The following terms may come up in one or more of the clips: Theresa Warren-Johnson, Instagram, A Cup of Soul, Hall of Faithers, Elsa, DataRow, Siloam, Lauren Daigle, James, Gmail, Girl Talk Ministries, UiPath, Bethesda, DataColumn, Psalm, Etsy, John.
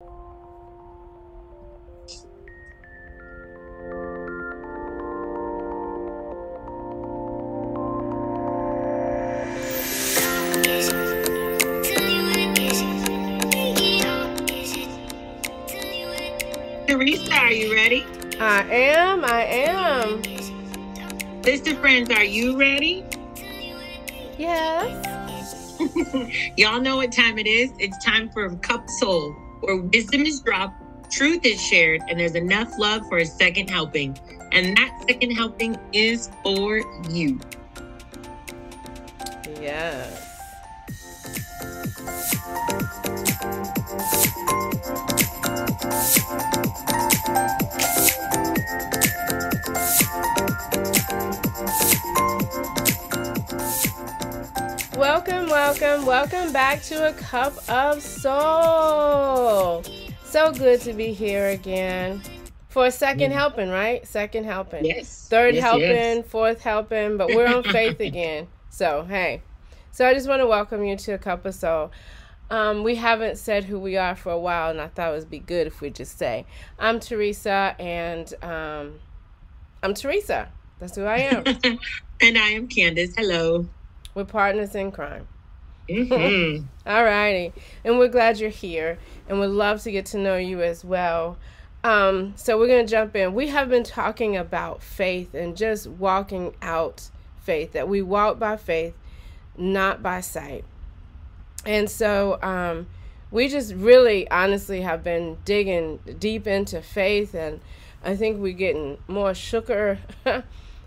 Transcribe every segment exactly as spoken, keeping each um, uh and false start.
Are you ready? I am. I am. Sister friends, are you ready? Yes. Y'all know what time it is. It's time for A Cup of Soul, where wisdom is dropped, truth is shared, and there's enough love for a second helping. And that second helping is for you. Yes. Welcome, welcome, welcome back to A Cup of Soul. So good to be here again for a second yeah. helping, right? Second helping. Yes. Third yes, helping, yes. Fourth helping, but we're on faith again. So, hey. So I just want to welcome you to A Cup of Soul. Um, we haven't said who we are for a while, and I thought it would be good if we just say, I'm Teresa, and um, I'm Teresa. That's who I am. And I am Candace. Hello. We're partners in crime. Mm-hmm. All righty. And we're glad you're here, and we'd love to get to know you as well. Um, so we're going to jump in. We have been talking about faith and just walking out faith, that we walk by faith, not by sight. And so um, we just really honestly have been digging deep into faith, and I think we're getting more shooker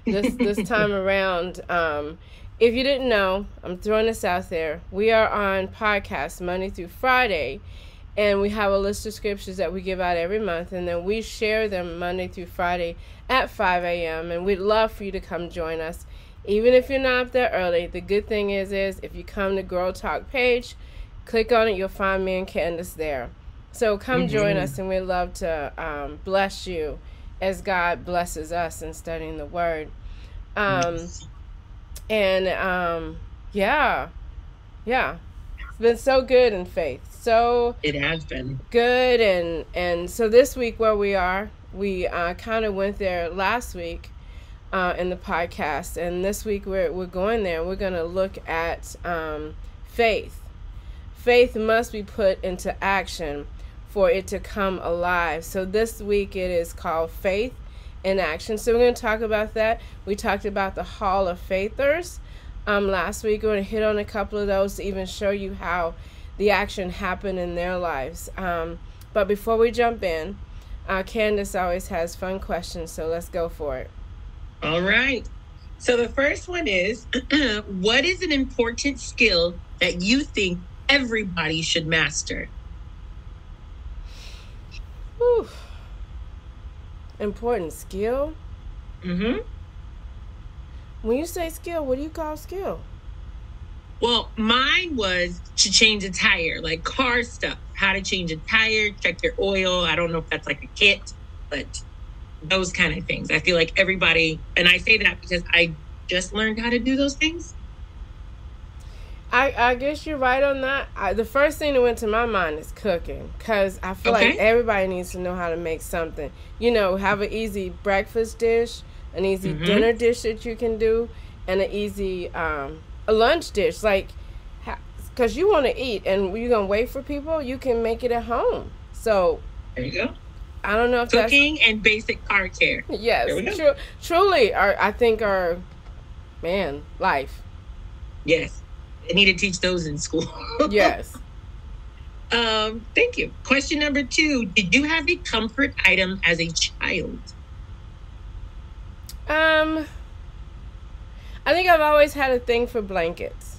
this, this time around. Um If you didn't know, I'm throwing this out there. We are on podcasts Monday through Friday, and we have a list of scriptures that we give out every month, and then we share them Monday through Friday at five a m, and we'd love for you to come join us. Even if you're not up there early, the good thing is, is if you come to Girl Talk page, click on it, you'll find me and Candace there. So come mm-hmm. join us, and we'd love to um, bless you as God blesses us in studying the Word. Um, nice. And, um, yeah, yeah, it's been so good in faith. So it has been good. And, and so this week where we are, we, uh, kind of went there last week, uh, in the podcast, and this week we're, we're going there. We're going to look at, um, faith. Faith must be put into action for it to come alive. So this week it is called Faith in Action. So we're going to talk about that. We talked about the Hall of Faithers um, last week. We're going to hit on a couple of those to even show you how the action happened in their lives. Um, but before we jump in, uh, Candace always has fun questions, so let's go for it. All right. So the first one is, what is an important skill that you think everybody should master? Whew. Important skill? Mm-hmm. When you say skill, what do you call skill? Well, mine was to change a tire, like car stuff. How to change a tire, check your oil. I don't know if that's like a kit, but those kind of things. I feel like everybody, and I say that because I just learned how to do those things. I, I guess you're right on that. I, the first thing that went to my mind is cooking, because I feel okay. like everybody needs to know how to make something. You know, have an easy breakfast dish, an easy mm-hmm. dinner dish that you can do, and an easy um, a lunch dish. Like, because you want to eat and you're going to wait for people, you can make it at home. So there you go. I don't know if cooking that's... and basic car care. Yes, tru truly, are, I think are, man, life. Yes. I need to teach those in school. Yes. Um, thank you. Question number two. Did you have a comfort item as a child? Um, I think I've always had a thing for blankets.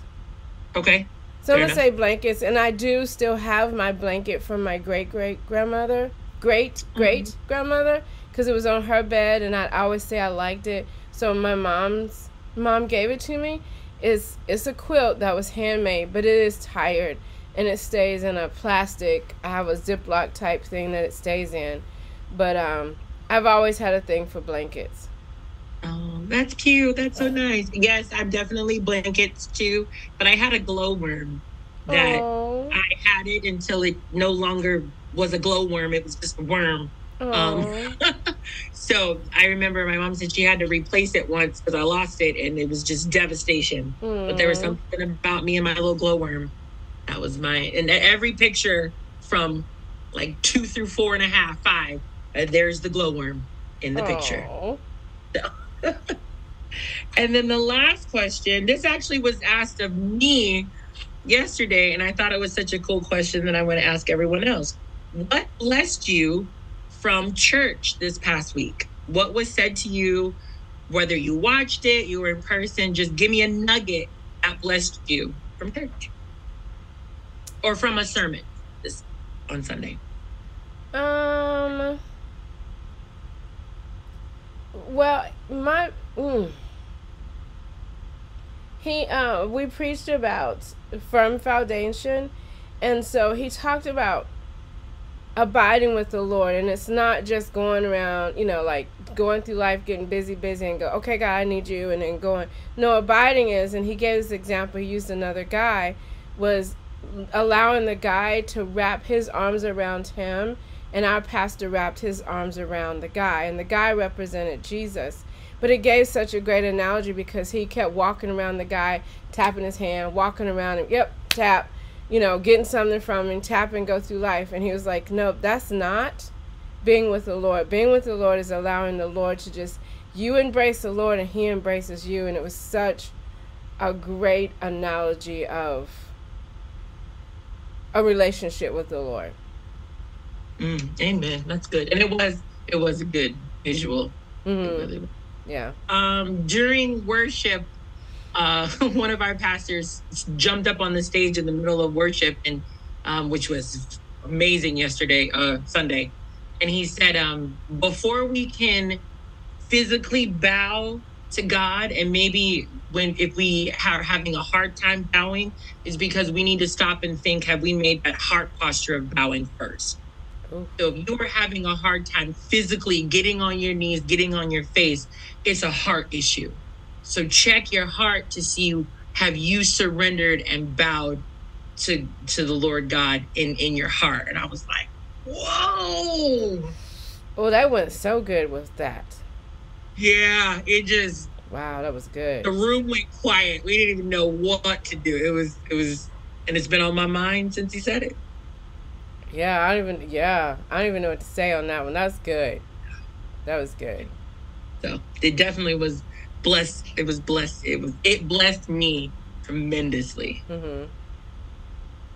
Okay. So I'm going to say blankets, and I do still have my blanket from my great-great-grandmother, great-great-grandmother, because it was on her bed, and I'd always say I liked it. So my mom's mom gave it to me. It's, it's a quilt that was handmade, but it is tired, and it stays in a plastic. I have a Ziploc type thing that it stays in, but um, I've always had a thing for blankets. Oh, that's cute. That's so nice. Yes, I'm definitely blankets too, but I had a glowworm that Aww. I had it until it no longer was a glowworm. It was just a worm. Um, so I remember my mom said she had to replace it once because I lost it, and it was just devastation. Aww. But there was something about me and my little glowworm. That was my, and every picture from like two through four and a half, five, uh, there's the glowworm in the Aww. Picture. So. And then the last question, this actually was asked of me yesterday, and I thought it was such a cool question that I want to ask everyone else. What blessed you from church this past week? What was said to you, whether you watched it, you were in person? Just give me a nugget that blessed you from church or from a sermon this on Sunday. Um. Well, my mm, he uh, we preached about firm foundation, and so he talked about abiding with the Lord, and it's not just going around, you know, like going through life, getting busy, busy, and go, okay, God, I need you, and then going. No, abiding is, and he gave this example. He used another guy, was allowing the guy to wrap his arms around him, and our pastor wrapped his arms around the guy, and the guy represented Jesus. But it gave such a great analogy because he kept walking around the guy, tapping his hand, walking around him, yep, tap, you know, getting something from him, tap and go through life. And he was like, no, that's not being with the Lord. Being with the Lord is allowing the Lord to just, you embrace the Lord and he embraces you. And it was such a great analogy of a relationship with the Lord. Mm, amen. That's good. And it was, it was a good visual. Mm-hmm. Really was. Yeah. Um, during worship, Uh, one of our pastors jumped up on the stage in the middle of worship, and um, which was amazing yesterday, uh, Sunday. And he said, um, before we can physically bow to God, and maybe when if we are having a hard time bowing, is because we need to stop and think, have we made that heart posture of bowing first? So if you were having a hard time physically getting on your knees, getting on your face, it's a heart issue. So check your heart to see, have you surrendered and bowed to to the Lord God in, in your heart? And I was like, whoa. Well, that went so good with that. Yeah, it just. Wow, that was good. The room went quiet. We didn't even know what to do. It was, it was, and it's been on my mind since he said it. Yeah, I don't even, yeah, I don't even know what to say on that one. That's good. That was good. So it definitely was. Blessed. It was blessed. It was. It blessed me tremendously. Mm-hmm.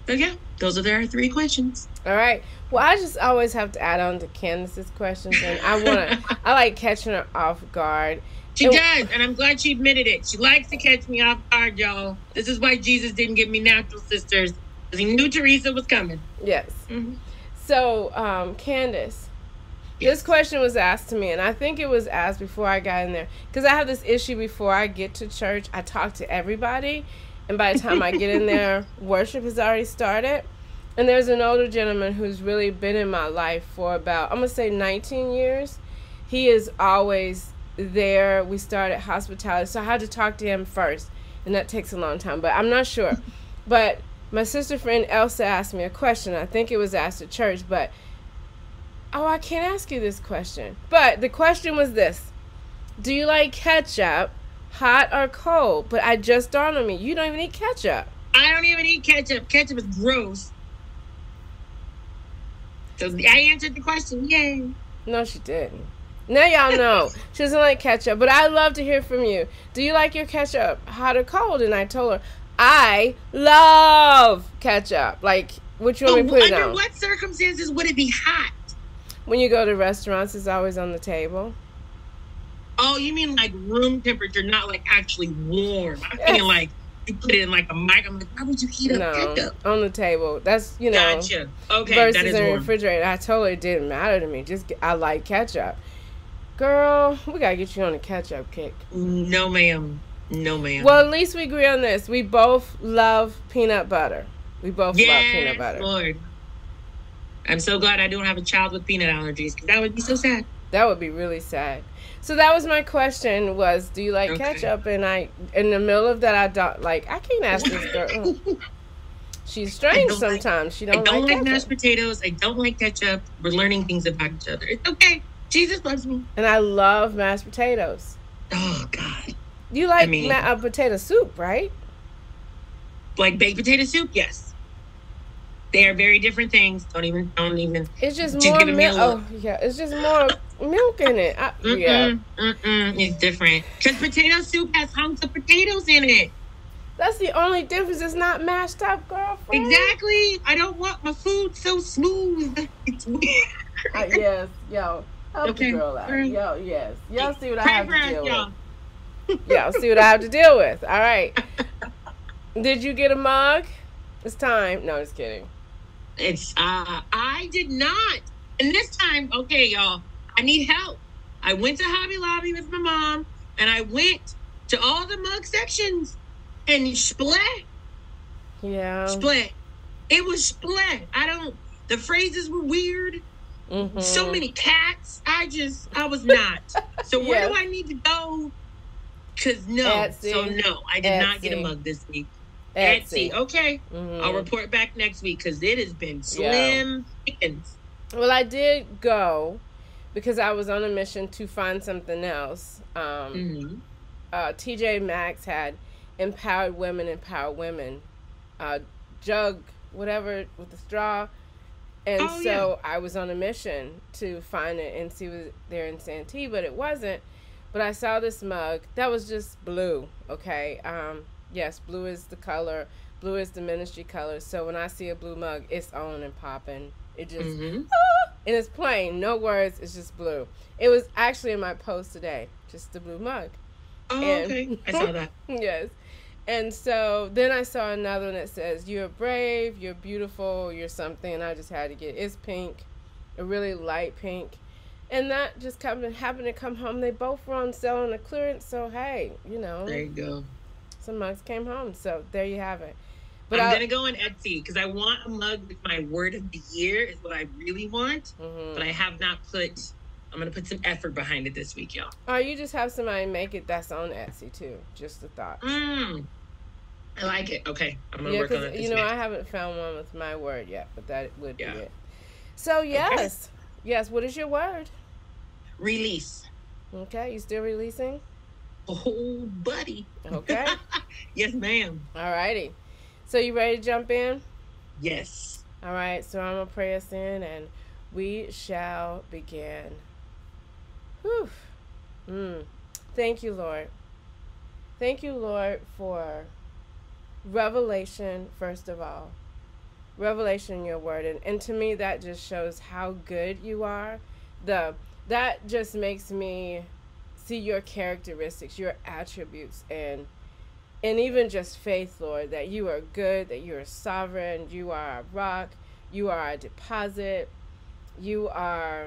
So yeah, those are our three questions. All right. Well, I just always have to add on to Candace's questions, and I want to. I like catching her off guard. She it, does, and I'm glad she admitted it. She likes to catch me off guard, y'all. This is why Jesus didn't give me natural sisters, because he knew Teresa was coming. Yes. Mm-hmm. So, um, Candace. Yes. This question was asked to me, and I think it was asked before I got in there, because I have this issue before I get to church. I talk to everybody, and by the time I get in there, worship has already started. And there's an older gentleman who's really been in my life for about, I'm going to say nineteen years. He is always there. We started hospitality, so I had to talk to him first, and that takes a long time, but I'm not sure. But my sister friend Elsa asked me a question. I think it was asked at church, but oh, I can't ask you this question. But the question was this. Do you like ketchup, hot or cold? But I just dawned on me, you don't even eat ketchup. I don't even eat ketchup. Ketchup is gross. So I answered the question. Yay. No, she didn't. Now y'all know. She doesn't like ketchup. But I'd love to hear from you. Do you like your ketchup, hot or cold? And I told her, I love ketchup. Like, what you want me to put it on? Under what circumstances would it be hot? When you go to restaurants, it's always on the table. Oh, you mean like room temperature, not like actually warm. I'm yes. thinking like you put it in like a mic. I'm like, why would you heat up no, ketchup? On the table. That's, you know. Gotcha. Okay, versus that is in a refrigerator. I told her it didn't matter to me. Just I like ketchup. Girl, we got to get you on a ketchup kick. No, ma'am. No, ma'am. Well, at least we agree on this. We both love peanut butter. We both yes, love peanut butter. Lord. I'm so glad I don't have a child with peanut allergies, because that would be so sad. That would be really sad. So that was my question was, do you like okay. ketchup? And I, in the middle of that, I don't, like, I can't ask this girl. She's strange sometimes. Like, she don't. I don't like, like mashed potatoes. I don't like ketchup. We're learning things about each other. It's okay. Jesus loves me. And I love mashed potatoes. Oh God. You like I mean, ma uh, potato soup, right? Like baked potato soup, yes. They are very different things. Don't even. Don't even. It's just, just more milk. Oh yeah, it's just more milk in it. I, mm-mm, yeah, mm-mm, it's different because potato soup has hunks of potatoes in it. That's the only difference. It's not mashed up, girlfriend. Exactly. I don't want my food so smooth. It's weird. uh, yes, yo. Help okay. the girl out. Right. Yo, yes. Y'all see what I have to deal with. Y'all see what I have to deal with. All right. Did you get a mug? It's time. No, just kidding. It's, uh, I did not. And this time, okay, y'all, I need help. I went to Hobby Lobby with my mom, and I went to all the mug sections. And splat. Yeah. Splat. It was splat. I don't, the phrases were weird. Mm-hmm. So many cats. I just, I was not. So where yes. do I need to go? Because no. Etsy. So no, I did Etsy. not get a mug this week. Etsy. Etsy. Okay. Mm-hmm. I'll report back next week because it has been slim pickings. Yeah. Well, I did go because I was on a mission to find something else. Um, mm-hmm. uh, T J Maxx had Empowered Women, Empowered Women, uh, jug, whatever, with the straw. And oh, so yeah. I was on a mission to find it and see was there in Santee, but it wasn't. But I saw this mug that was just blue, okay? Um, yes, blue is the color. Blue is the ministry color. So when I see a blue mug, it's on and popping. It just, mm-hmm. ah, and it's plain. No words. It's just blue. It was actually in my post today, just the blue mug. Oh, and, okay. I saw that. Yes. And so then I saw another one that says, you're brave, you're beautiful, you're something. And I just had to get it. It's pink, a really light pink. And that just happened to come home. They both were on sale on a clearance. So, hey, you know. There you go. Some mugs came home. So there you have it. But I'm going to go on Etsy because I want a mug with my word of the year is what I really want. Mm-hmm. But I have not put... I'm going to put some effort behind it this week, y'all. Or you just have somebody make it that's on Etsy, too. Just the thought. Mm, I like it. Okay. I'm going to yeah, work on it this you know, week. I haven't found one with my word yet, but that would yeah. be it. So, yes. Okay. Yes. What is your word? Release. Okay. You still releasing? Oh, buddy. Okay. Yes, ma'am. All righty. So, you ready to jump in? Yes. All right. So, I'm going to pray us in, and we shall begin. Whew. Mm. Thank you, Lord. Thank you, Lord, for revelation, first of all. Revelation in your word. And, and to me, that just shows how good you are. The That just makes me see your characteristics, your attributes, and, and even just faith, Lord, that you are good, that you are sovereign, you are a rock, you are a deposit, you are...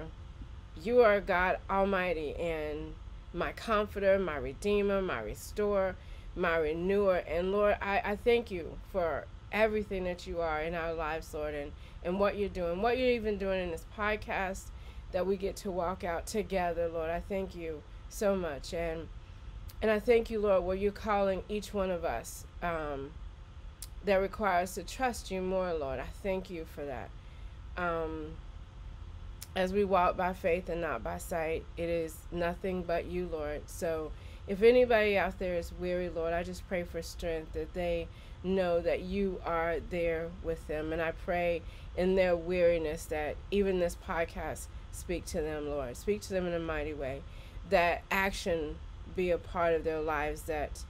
You are God Almighty and my comforter, my redeemer, my restorer, my renewer. And Lord, I, I thank you for everything that you are in our lives, Lord, and, and what you're doing, what you're even doing in this podcast that we get to walk out together, Lord. I thank you so much. And and I thank you, Lord, where you're calling each one of us um, that requires to trust you more, Lord. I thank you for that. Um... As we walk by faith and not by sight, it is nothing but you, Lord. So if anybody out there is weary, Lord, I just pray for strength, that they know that you are there with them. And I pray in their weariness that even this podcast speak to them, Lord. Speak to them in a mighty way, that action be a part of their lives, that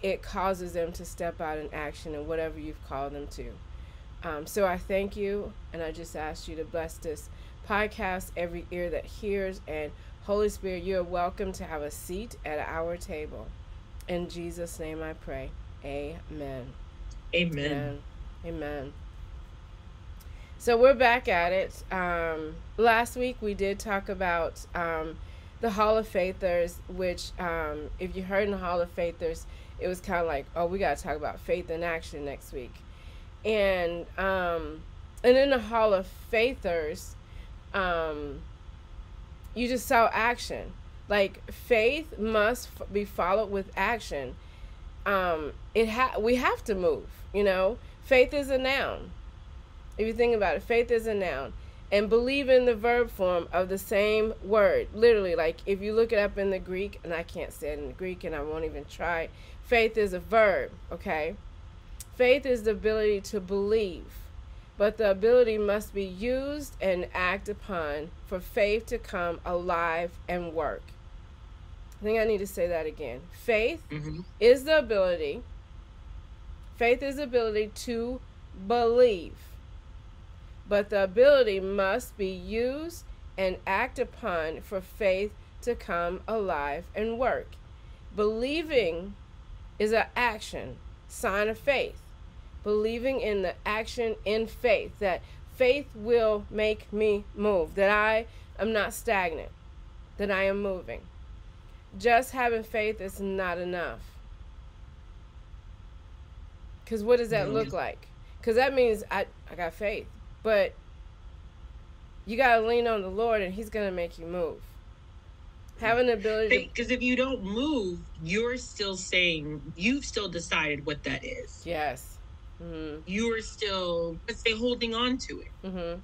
it causes them to step out in action in whatever you've called them to. Um, so I thank you, and I just ask you to bless this podcast, every ear that hears, and Holy Spirit, you're welcome to have a seat at our table. In Jesus' name I pray. Amen. Amen. Amen. Amen. So we're back at it. Um, last week we did talk about um, the Hall of Faithers, which um, if you heard in the Hall of Faithers, it was kind of like, oh, we got to talk about faith in action next week. And, um, and in the Hall of Faithers, Um, you just saw action. Like, faith must f be followed with action. Um, it ha we have to move, you know. Faith is a noun. If you think about it, faith is a noun. And believe in the verb form of the same word. Literally, like if you look it up in the Greek, and I can't say it in the Greek and I won't even try. Faith is a verb, okay? Faith is the ability to believe. But the ability must be used and acted upon for faith to come alive and work. I think I need to say that again. Faith mm-hmm. is the ability. Faith is the ability to believe. But the ability must be used and acted upon for faith to come alive and work. Believing is an action, sign of faith. Believing in the action in faith, that faith will make me move, that I am not stagnant, that I am moving. Just having faith is not enough. Because what does that look like? Because that means I, I got faith, but you got to lean on the Lord and he's going to make you move. Having the ability, because if you don't move, you're still saying, you've still decided what that is. Yes. Mm-hmm. You are still, let's say, holding on to it. Mm-hmm.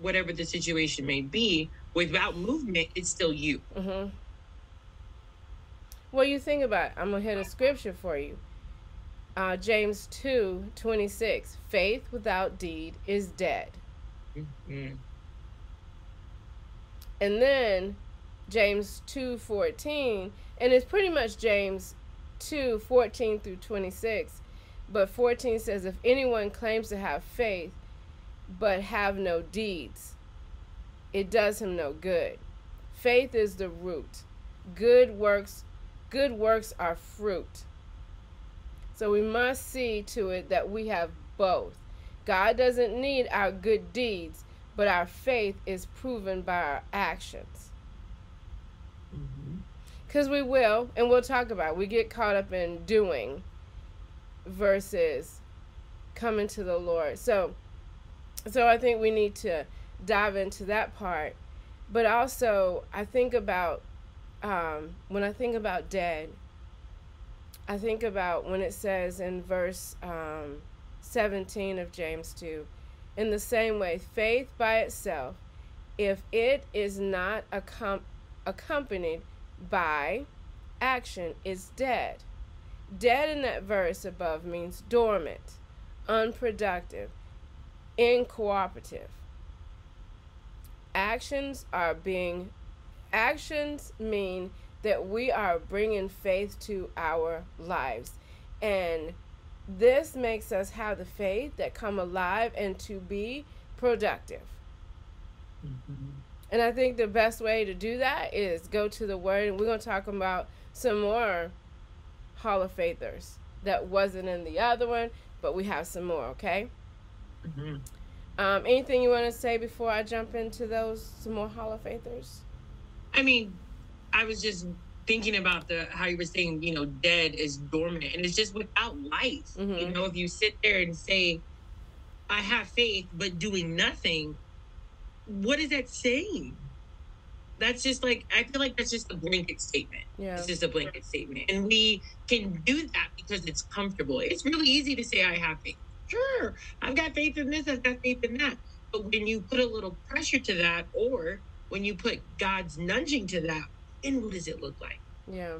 Whatever the situation may be, without movement, it's still you. Mm-hmm. Well, you think about it. I'm going to hit a scripture for you. Uh, James two twenty-six. Faith without deed is dead. Mm-hmm. And then James two fourteen. And it's pretty much James two fourteen through twenty-six. But fourteen says, if anyone claims to have faith, but have no deeds, it does him no good. Faith is the root. Good works, good works are fruit. So we must see to it that we have both. God doesn't need our good deeds, but our faith is proven by our actions. Because mm-hmm. we will, and we'll talk about it, we get caught up in doing versus coming to the Lord. So so I think we need to dive into that part. But also I think about um, when I think about dead, I think about when it says in verse um, seventeen of James two, in the same way, faith by itself, if it is not accom accompanied by action, is dead. Dead in that verse above means dormant, unproductive, incooperative. Actions are being, actions mean that we are bringing faith to our lives. And this makes us have the faith that come alive and to be productive. Mm-hmm. And I think the best way to do that is go to the Word. And we're going to talk about some more Hall of Faithers that wasn't in the other one, but we have some more, okay? Mm-hmm. um, anything you want to say before I jump into those some more Hall of Faithers? I mean, I was just thinking about the how you were saying, you know, dead is dormant, and it's just without life. Mm-hmm. You know, if you sit there and say, I have faith, but doing nothing, what is that saying? That's just like, I feel like that's just a blanket statement. Yeah. It's just a blanket statement. And we can do that because it's comfortable. It's really easy to say, I have faith. Sure, I've got faith in this, I've got faith in that. But when you put a little pressure to that, or when you put God's nudging to that, then what does it look like? Yeah.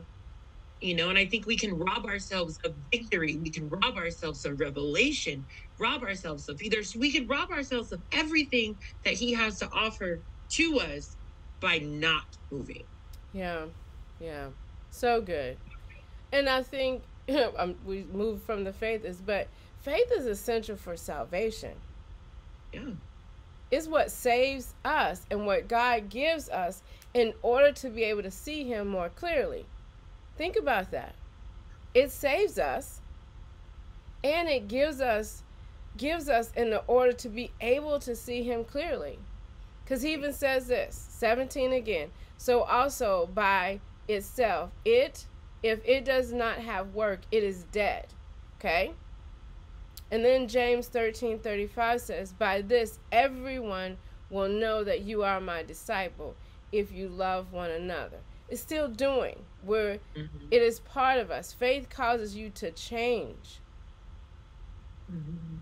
You know, and I think we can rob ourselves of victory. We can rob ourselves of revelation, rob ourselves of either. We can rob ourselves of everything that he has to offer to us by not moving. Yeah, yeah, so good. And I think you know, um, we move from the faith is, but faith is essential for salvation. Yeah, it's what saves us and what God gives us in order to be able to see him more clearly. Think about that. It saves us, and it gives us gives us in the order to be able to see him clearly. Because he even says this, seventeen again. So also by itself, it, if it does not have work, it is dead. Okay? And then James thirteen thirty-five says, by this everyone will know that you are my disciple if you love one another. It's still doing. We're, mm-hmm. It is part of us. Faith causes you to change. Mm-hmm.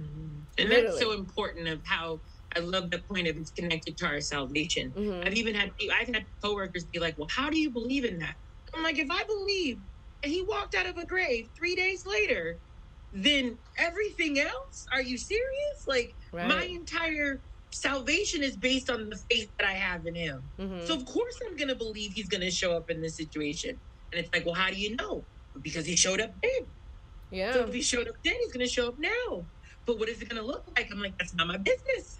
Mm-hmm. And Literally. That's so important of how I love that point of it's connected to our salvation. Mm-hmm. I've even had, I've had coworkers be like, well, how do you believe in that? I'm like, if I believe and he walked out of a grave three days later, then everything else, are you serious? Like right. my entire salvation is based on the faith that I have in him. Mm-hmm. So of course I'm going to believe he's going to show up in this situation. And it's like, well, how do you know? Because he showed up then. Yeah. So if he showed up then, he's going to show up now. But what is it going to look like? I'm like, that's not my business.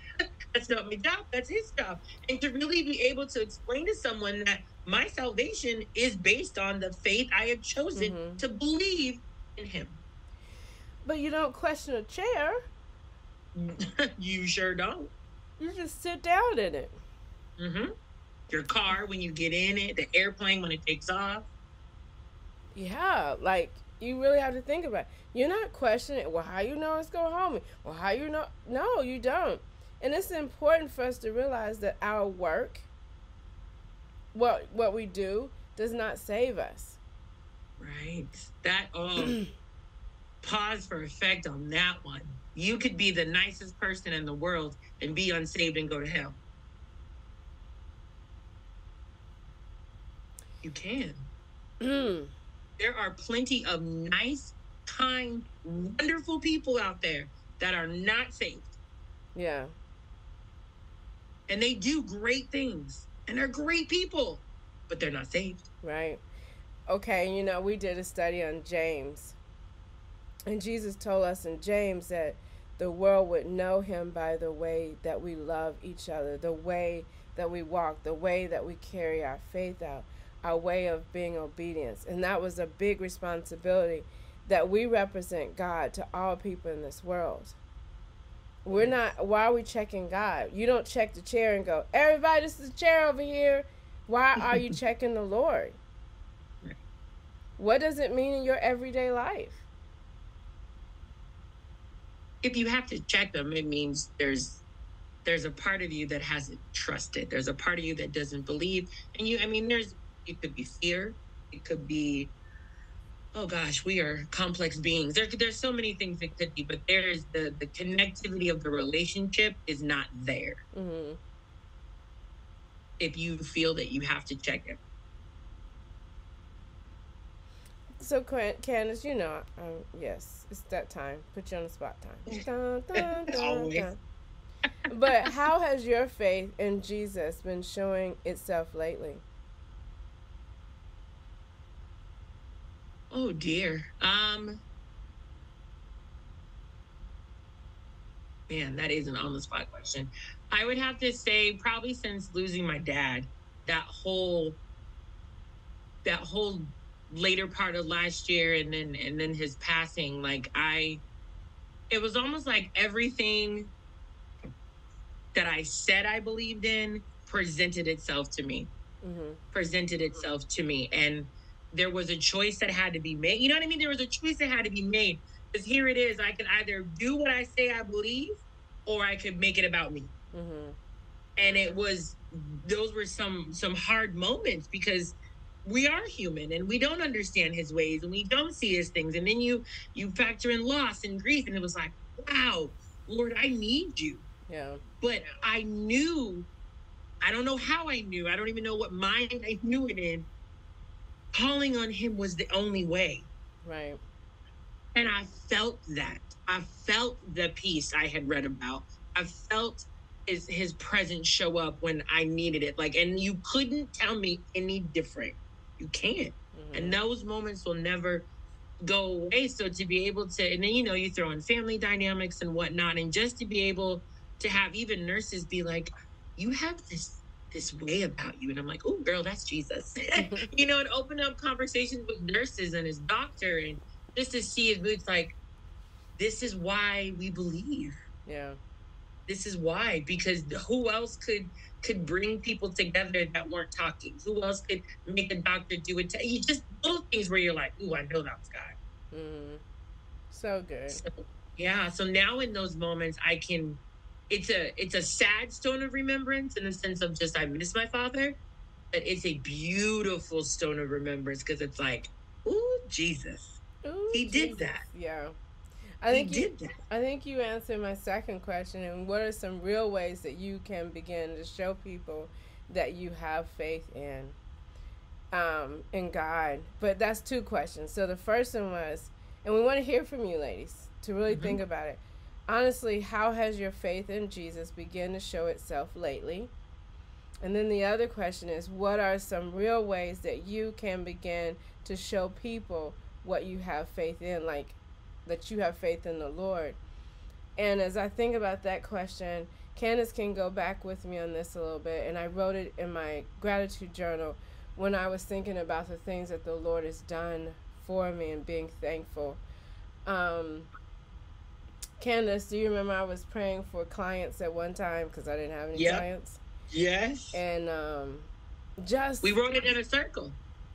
That's not my job. That's his job. And to really be able to explain to someone that my salvation is based on the faith I have chosen mm-hmm. to believe in him. But you don't question a chair. You sure don't. You just sit down in it. Mm-hmm. Your car, when you get in it, the airplane, when it takes off. Yeah, like, you really have to think about it. You're not questioning, well, how you know it's going home? Well, how you know? No, you don't. And it's important for us to realize that our work, what what we do, does not save us. Right. That, oh, pause for effect on that one. You could be the nicest person in the world and be unsaved and go to hell. You can. Mm. There are plenty of nice, kind, wonderful people out there that are not saved. Yeah. And they do great things. And they're great people. But they're not saved. Right. Okay, you know, we did a study on James. And Jesus told us in James that the world would know him by the way that we love each other, the way that we walk, the way that we carry our faith out, our way of being obedient. And that was a big responsibility, that we represent God to all people in this world. We're not, why are we checking God? You don't check the chair and go, everybody, this is the chair over here. Why are you checking the Lord? What does it mean in your everyday life? If you have to check them, it means there's there's a part of you that hasn't trusted. There's a part of you that doesn't believe. And you, I mean, there's, it could be fear. It could be, oh gosh, we are complex beings. There, there's so many things it could be, but there's the, the connectivity of the relationship is not there. Mm-hmm. If you feel that you have to check it. So, Candace, you know, um, yes, it's that time. Put you on the spot time. Dun, dun, dun, Always. Dun. But how has your faith in Jesus been showing itself lately? Oh, dear. Um, man, that is an on-the-spot question. I would have to say probably since losing my dad, that whole, that whole later part of last year and then and then his passing, like I, it was almost like everything that I said I believed in presented itself to me, mm-hmm. presented itself to me. And there was a choice that had to be made. You know what I mean? There was a choice that had to be made. Because here it is, I can either do what I say I believe or I could make it about me. Mm-hmm. And it was, those were some some hard moments because we are human and we don't understand his ways and we don't see his things. And then you, you factor in loss and grief. And it was like, wow, Lord, I need you. Yeah. But I knew, I don't know how I knew. I don't even know what mind I knew it in. Calling on him was the only way. Right. And I felt that. I felt the peace I had read about. I felt his, his presence show up when I needed it. Like, and you couldn't tell me any different. You can't. Mm-hmm. And those moments will never go away. So to be able to, and then, you know, you throw in family dynamics and whatnot. And just to be able to have even nurses be like, you have this this way about you. And I'm like, oh, girl, that's Jesus. You know, and open up conversations with nurses and his doctor. And just to see his moods, like, this is why we believe. Yeah. This is why, because who else could could bring people together that weren't talking? Who else could make a doctor do it? You just little things where you're like, ooh, I know that was God. Mm. So good. So, yeah. So now in those moments, I can, it's a, it's a sad stone of remembrance in the sense of just, I miss my father, but it's a beautiful stone of remembrance because it's like, ooh, Jesus. Ooh, he Jesus. Did that. Yeah. I think you, did that. I think you answered my second question. And what are some real ways that you can begin to show people that you have faith in, um, in God? But that's two questions. So the first one was, and we want to hear from you, ladies, to really mm-hmm. think about it. Honestly, how has your faith in Jesus begun to show itself lately? And then the other question is, what are some real ways that you can begin to show people what you have faith in, like that you have faith in the Lord? And as I think about that question, Candace can go back with me on this a little bit, and I wrote it in my gratitude journal when I was thinking about the things that the Lord has done for me and being thankful. Um, Candace, do you remember I was praying for clients at one time because I didn't have any yep. clients? Yes. And um, just... We wrote it in a circle.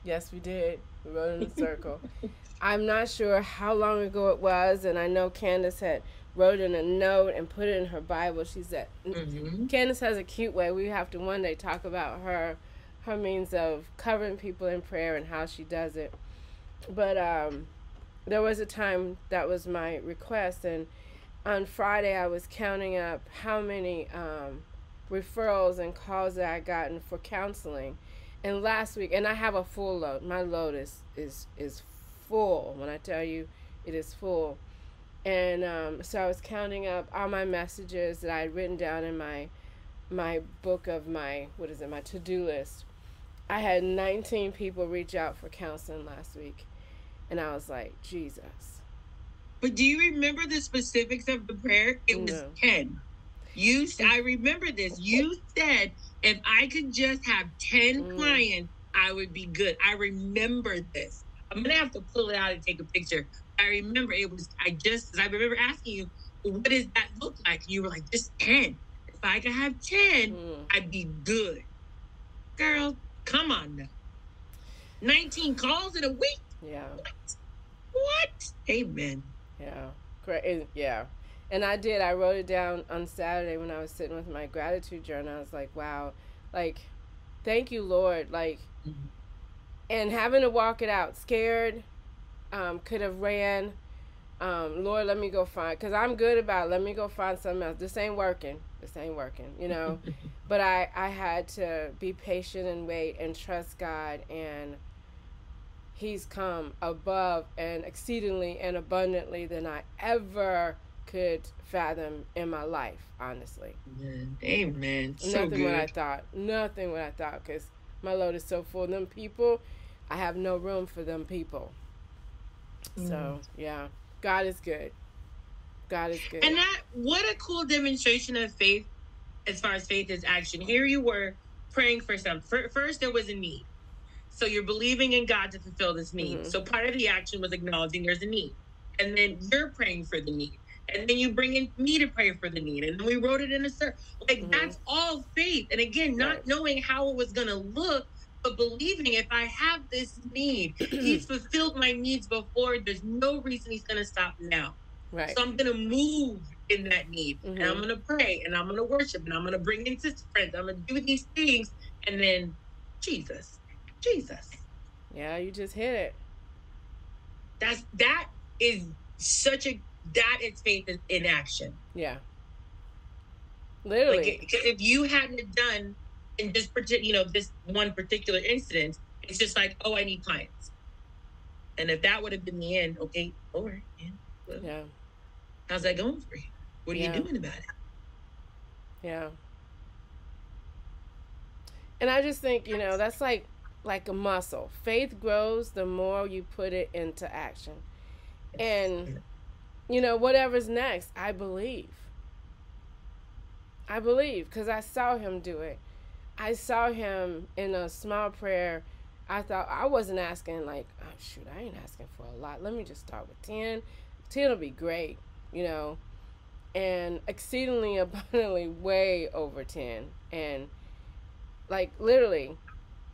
Yes, we did. We wrote it in a circle. I'm not sure how long ago it was, and I know Candace had wrote in a note and put it in her Bible. She said, mm-hmm. Candace has a cute way. We have to one day talk about her, her means of covering people in prayer and how she does it. But um, there was a time that was my request, and on Friday I was counting up how many... Um, referrals and calls that I gotten for counseling, and last week, and I have a full load. My load is is is full. When I tell you, it is full. And um, so I was counting up all my messages that I had written down in my my book of my what is it my to do list. I had nineteen people reach out for counseling last week, and I was like, Jesus. But do you remember the specifics of the prayer? It was no. ten. You, I remember this. You said, if I could just have ten mm. clients, I would be good. I remember this. I'm going to have to pull it out and take a picture. I remember it was, I just, I remember asking you, what does that look like? You were like, just ten. If I could have ten, mm. I'd be good. Girl, come on now. nineteen calls in a week? Yeah. What? What? Amen. Yeah. Great. Yeah. And I did. I wrote it down on Saturday when I was sitting with my gratitude journal. I was like, wow, like, thank you, Lord. Like, mm-hmm. and having to walk it out, scared, um, could have ran. Um, Lord, let me go find, because I'm good about it. Let me go find something else. This ain't working. This ain't working, you know. But I, I had to be patient and wait and trust God. And he's come above and exceedingly and abundantly than I ever could fathom in my life, honestly. Amen. Amen. So nothing good. What I thought. Nothing what I thought, because my load is so full. Them people, I have no room for them people. Mm. So, yeah. God is good. God is good. And that, what a cool demonstration of faith as far as faith is action. Here you were praying for something. First, there was a need. So you're believing in God to fulfill this need. Mm-hmm. So part of the action was acknowledging there's a need. And then you're praying for the need. And then you bring in me to pray for the need. And then we wrote it in a circle. Like, mm-hmm. that's all faith. And again, not right. knowing how it was going to look, but believing if I have this need, he's fulfilled my needs before. There's no reason he's going to stop now. Right. So I'm going to move in that need. Mm-hmm. And I'm going to pray. And I'm going to worship. And I'm going to bring in sister friends. I'm going to do these things. And then, Jesus. Jesus. Yeah, you just hit it. That's, that is such a... That is faith in action. Yeah. Literally. Because like if you hadn't done in this particular, you know, this one particular incident, it's just like, oh, I need clients. And if that would have been the end, okay, all right. Yeah. Well, yeah. How's that going for you? What are yeah. you doing about it? Yeah. And I just think, you know, that's like, like a muscle. Faith grows the more you put it into action. And... Yeah. You know, whatever's next, I believe. I believe because I saw him do it. I saw him in a small prayer. I thought I wasn't asking like, oh, shoot, I ain't asking for a lot. Let me just start with ten. ten will be great, you know, and exceedingly abundantly way over ten. And like literally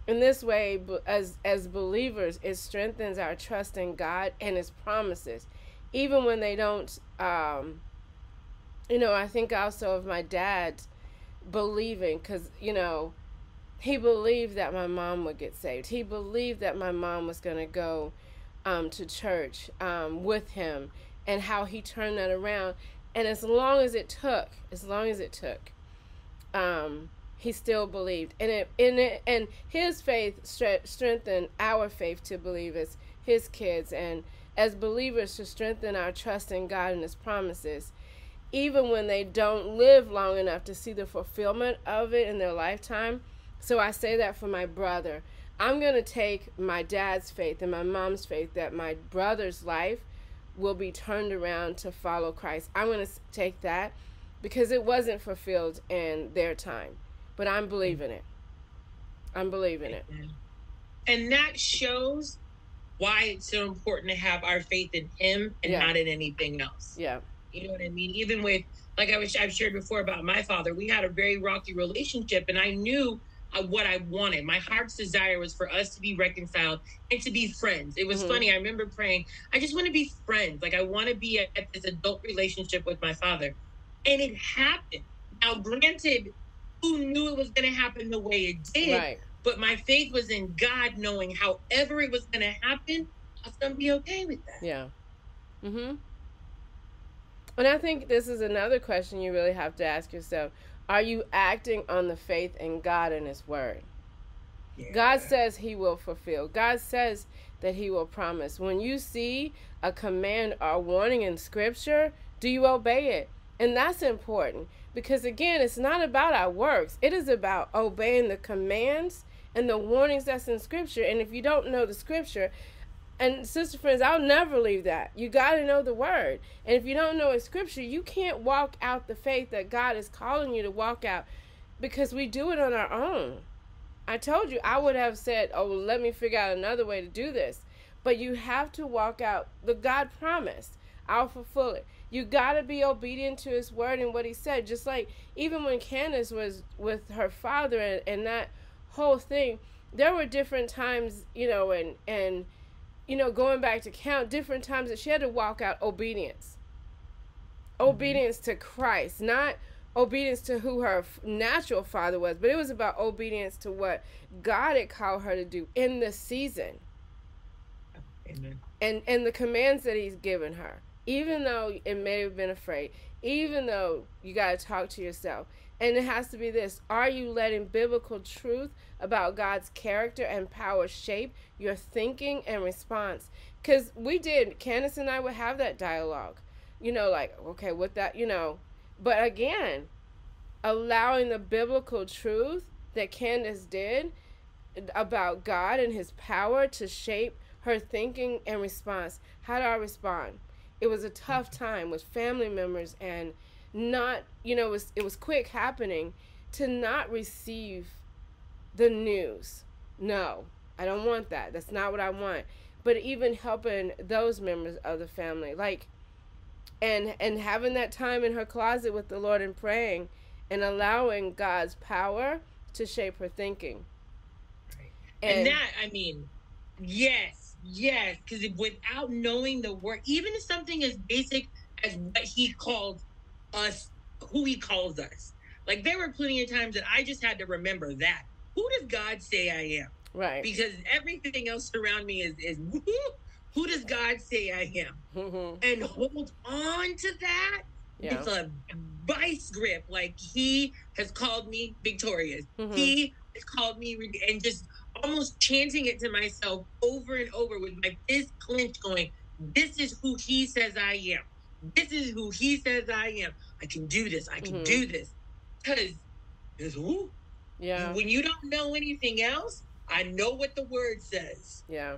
in this way, as, as believers, it strengthens our trust in God and his promises. Even when they don't, um, you know, I think also of my dad believing, because, you know, he believed that my mom would get saved. He believed that my mom was going to go um, to church um, with him and how he turned that around. And as long as it took, as long as it took, um, he still believed. And it, and, it, and his faith stre- strengthened our faith to believe as his kids, and as believers to strengthen our trust in God and his promises, even when they don't live long enough to see the fulfillment of it in their lifetime. So I say that for my brother. I'm going to take my dad's faith and my mom's faith that my brother's life will be turned around to follow Christ. I'm going to take that because it wasn't fulfilled in their time, but I'm believing it. I'm believing it. And that shows why it's so important to have our faith in him and yeah. not in anything else. Yeah. You know what I mean? Even with, like I was, I've shared before about my father, we had a very rocky relationship, and I knew what I wanted. My heart's desire was for us to be reconciled and to be friends. It was mm-hmm. funny. I remember praying, I just want to be friends. Like, I want to be at, at this adult relationship with my father. And it happened. Now, granted, who knew it was going to happen the way it did? Right. But my faith was in God, knowing however it was going to happen, I was going to be okay with that. Yeah. Mm-hmm. And I think this is another question you really have to ask yourself. Are you acting on the faith in God and his word? Yeah. God says he will fulfill. God says that he will promise. When you see a command or warning in scripture, do you obey it? And that's important because, again, it's not about our works. It is about obeying the commands and the warnings that's in scripture. And if you don't know the scripture, and sister friends, I'll never leave that. You got to know the word. And if you don't know a scripture, you can't walk out the faith that God is calling you to walk out, because we do it on our own. I told you, I would have said, oh, well, let me figure out another way to do this. But you have to walk out the God promise. I'll fulfill it. You got to be obedient to his word and what he said. Just like even when Candace was with her father and, and that whole thing, there were different times, you know, and, and, you know, going back to count, different times that she had to walk out obedience. Mm-hmm. Obedience to Christ, not obedience to who her natural father was, but it was about obedience to what God had called her to do in the season. Amen. And, and the commands that he's given her, even though it may have been afraid, even though you got to talk to yourself. And it has to be this. Are you letting biblical truth about God's character and power shape your thinking and response? Because we did. Candace and I would have that dialogue. You know, like, okay, with that, you know. But again, allowing the biblical truth that Candace did about God and his power to shape her thinking and response. How do I respond? It was a tough time with family members and not, you know, it was, it was quick happening to not receive the news. No, I don't want that. That's not what I want. But even helping those members of the family, like, and, and having that time in her closet with the Lord and praying and allowing God's power to shape her thinking. And, and that, I mean, yes, yes. Because without knowing the word, even if something as basic as what he called us, who he calls us. Like, there were plenty of times that I just had to remember that. Who does God say I am? Right. Because everything else around me is, is who, who does God say I am? Mm-hmm. And hold on to that. Yeah. It's a vice grip. Like, he has called me victorious. Mm-hmm. He has called me, and just almost chanting it to myself over and over with my fist clenched, going, this is who he says I am. This is who he says I am. I can do this. I can mm-hmm. do this. Because it's who? Yeah. When you don't know anything else, I know what the word says. Yeah.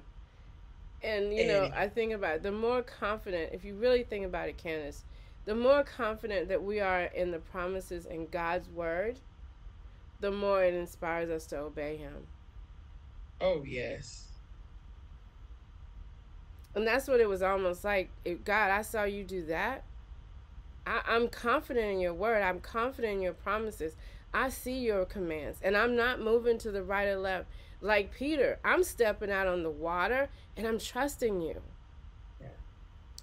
And, you and, know, I think about it, the more confident, if you really think about it, Candace, the more confident that we are in the promises in God's word, the more it inspires us to obey him. Oh, yes. And that's what it was almost like. If, God, I saw you do that. I, I'm confident in your word. I'm confident in your promises. I see your commands. And I'm not moving to the right or left. Like Peter, I'm stepping out on the water and I'm trusting you. Yeah.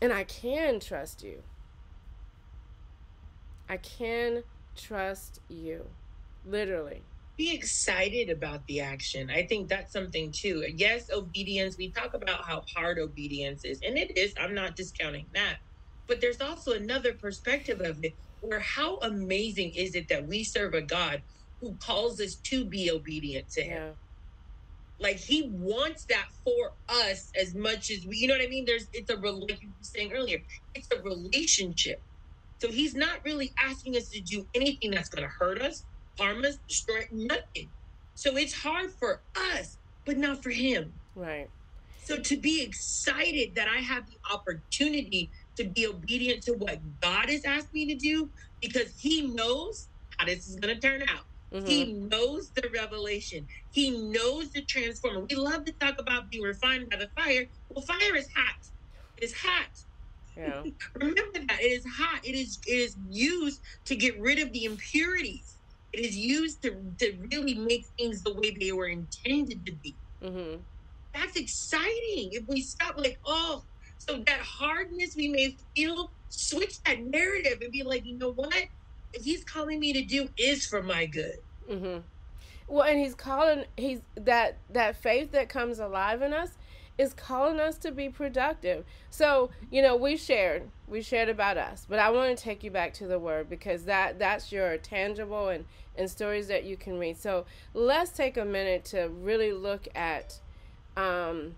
And I can trust you. I can trust you. Literally. Be excited about the action. I think that's something too. Yes, obedience. We talk about how hard obedience is, and it is. I'm not discounting that. But there's also another perspective of it, where how amazing is it that we serve a God who calls us to be obedient to him. Yeah. Like, he wants that for us as much as we, you know what I mean? There's, it's a, like you were saying earlier, it's a relationship. So he's not really asking us to do anything that's going to hurt us, harm us, destroy nothing. So it's hard for us, but not for him. Right. So to be excited that I have the opportunity to be obedient to what God has asked me to do, because he knows how this is going to turn out. Mm-hmm. He knows the revelation. He knows the transformer. We love to talk about being refined by the fire. Well, fire is hot. It's hot. Yeah. Remember that. It is hot. It is, it is used to get rid of the impurities. It is used to, to really make things the way they were intended to be. Mm-hmm. That's exciting. If we stop like, oh, so that hardness we may feel, switch that narrative and be like, you know what? If he's calling me to do is for my good. Mm-hmm. Well, and he's calling, he's that, that faith that comes alive in us is calling us to be productive. So, you know, we shared, we shared about us, but I want to take you back to the word, because that, that's your tangible and, and stories that you can read. So let's take a minute to really look at, um,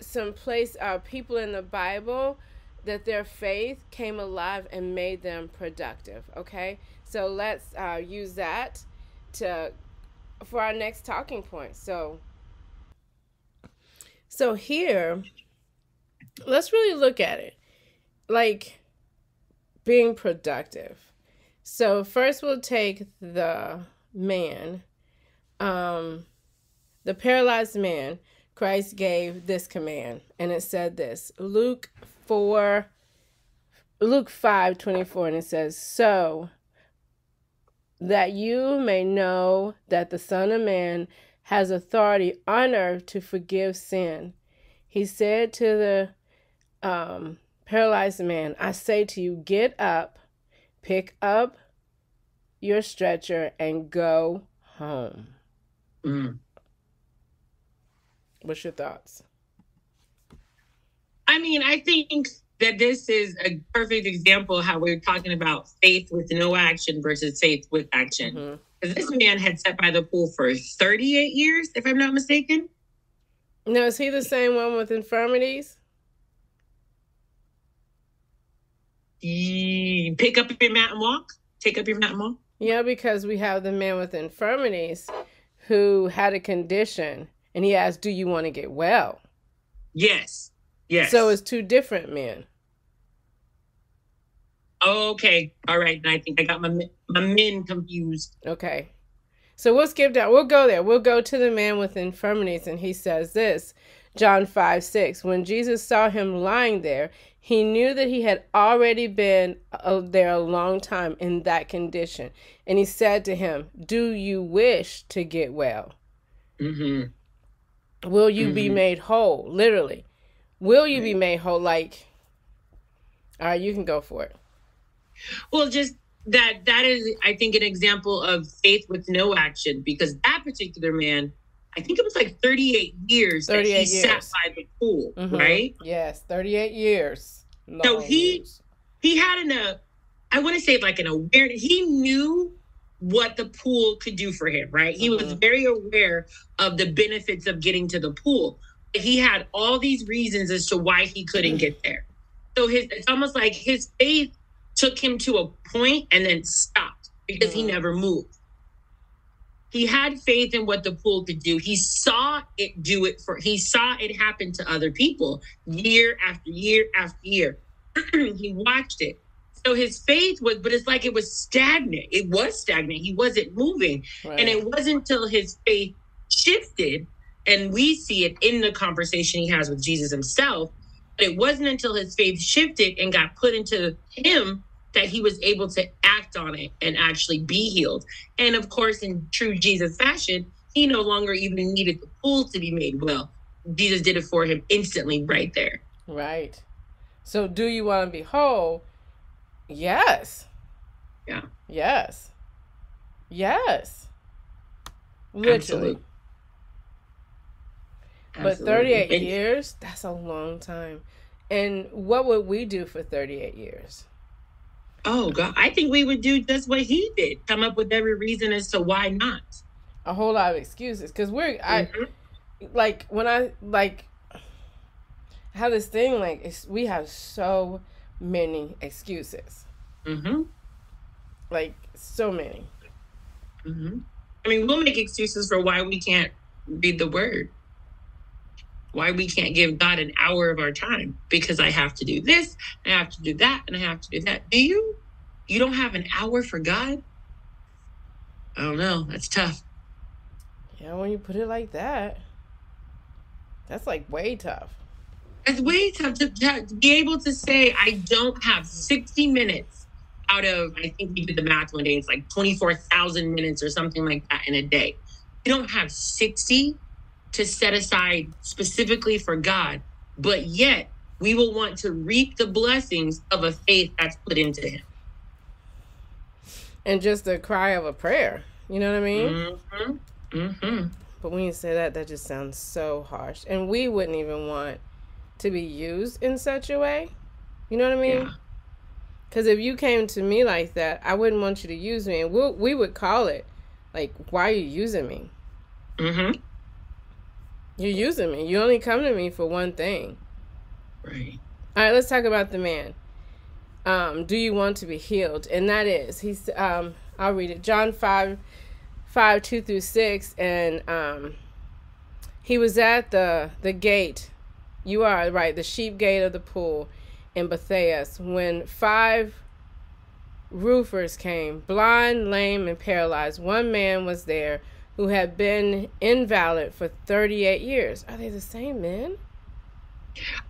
some place, uh, people in the Bible that their faith came alive and made them productive. Okay, so let's uh, use that to for our next talking point. So, so here, let's really look at it, like being productive. So first, we'll take the man, um, the paralyzed man. Christ gave this command, and it said this, Luke four, Luke five twenty four, and it says, "So that you may know that the Son of Man has authority on earth to forgive sin." He said to the um, paralyzed man, "I say to you, get up, pick up your stretcher, and go home." Mm. What's your thoughts? I mean, I think that this is a perfect example of how we're talking about faith with no action versus faith with action. Mm-hmm. Because this man had sat by the pool for thirty-eight years, if I'm not mistaken. Now, is he the same one with infirmities? Mm, pick up your mat and walk. Take up your mat and walk. Yeah, because we have the man with infirmities who had a condition. And he asked, do you want to get well? Yes. Yes. So it's two different men. Okay. All right. I think I got my, my men confused. Okay. So we'll skip down. We'll go there. We'll go to the man with infirmities. And he says this, John five six, when Jesus saw him lying there, he knew that he had already been uh, there a long time in that condition. And he said to him, do you wish to get well? Mm-hmm. Will you mm-hmm. be made whole? Literally. Will you be made whole? Like, all right, you can go for it. Well, just that, that is, I think, an example of faith with no action, because that particular man, I think it was like thirty-eight years thirty-eight that he years. sat by the pool, mm-hmm. right? Yes, thirty-eight years. Long so he, years. he had an, uh, I want to say like an awareness. He knew what the pool could do for him, right? He mm-hmm. was very aware of the benefits of getting to the pool. He had all these reasons as to why he couldn't get there. So his, it's almost like his faith took him to a point and then stopped, because mm-hmm. he never moved. He had faith in what the pool could do. He saw it do it for, he saw it happen to other people year after year after year. He watched it. So his faith was, but it's like it was stagnant. It was stagnant. He wasn't moving. Right. And it wasn't until his faith shifted, and we see it in the conversation he has with Jesus himself, but it wasn't until his faith shifted and got put into him that he was able to act on it and actually be healed. And of course, in true Jesus fashion, he no longer even needed the pool to be made well. Jesus did it for him instantly right there. Right. So do you want to be whole? Yes. Yeah. Yes. Yes. Literally. Absolutely. Absolutely. But thirty-eight and years, that's a long time. And what would we do for thirty-eight years? Oh, God, I think we would do just what he did. Come up with every reason as to why not. A whole lot of excuses. Because we're, mm-hmm. I, like, when I, like, how this thing, like, it's, we have so many excuses. Mm-hmm. Like, so many. Mm-hmm. I mean, we'll make excuses for why we can't read the word. Why we can't give God an hour of our time, because I have to do this, I have to do that, and I have to do that. Do you? You don't have an hour for God? I don't know. That's tough. Yeah, when you put it like that, that's like way tough. It's way tough to, to be able to say, I don't have sixty minutes out of, I think we did the math one day, it's like twenty-four thousand minutes or something like that in a day. You don't have sixty to set aside specifically for God, but yet we will want to reap the blessings of a faith that's put into him. And just the cry of a prayer, you know what I mean? Mm-hmm. Mm-hmm. But when you say that, that just sounds so harsh. And we wouldn't even want to be used in such a way, you know what I mean? Because yeah. If you came to me like that, I wouldn't want you to use me. And we'll, we would call it, like, why are you using me? Mm-hmm. You're using me. You only come to me for one thing. Right. All right, let's talk about the man. Um, do you want to be healed? And that is, he's, um, I'll read it. John five, five, two through six. And um, he was at the, the gate. You are right. The sheep gate of the pool in Bethesda. When five roofers came, blind, lame, and paralyzed. One man was there who had been invalid for thirty-eight years. Are they the same men?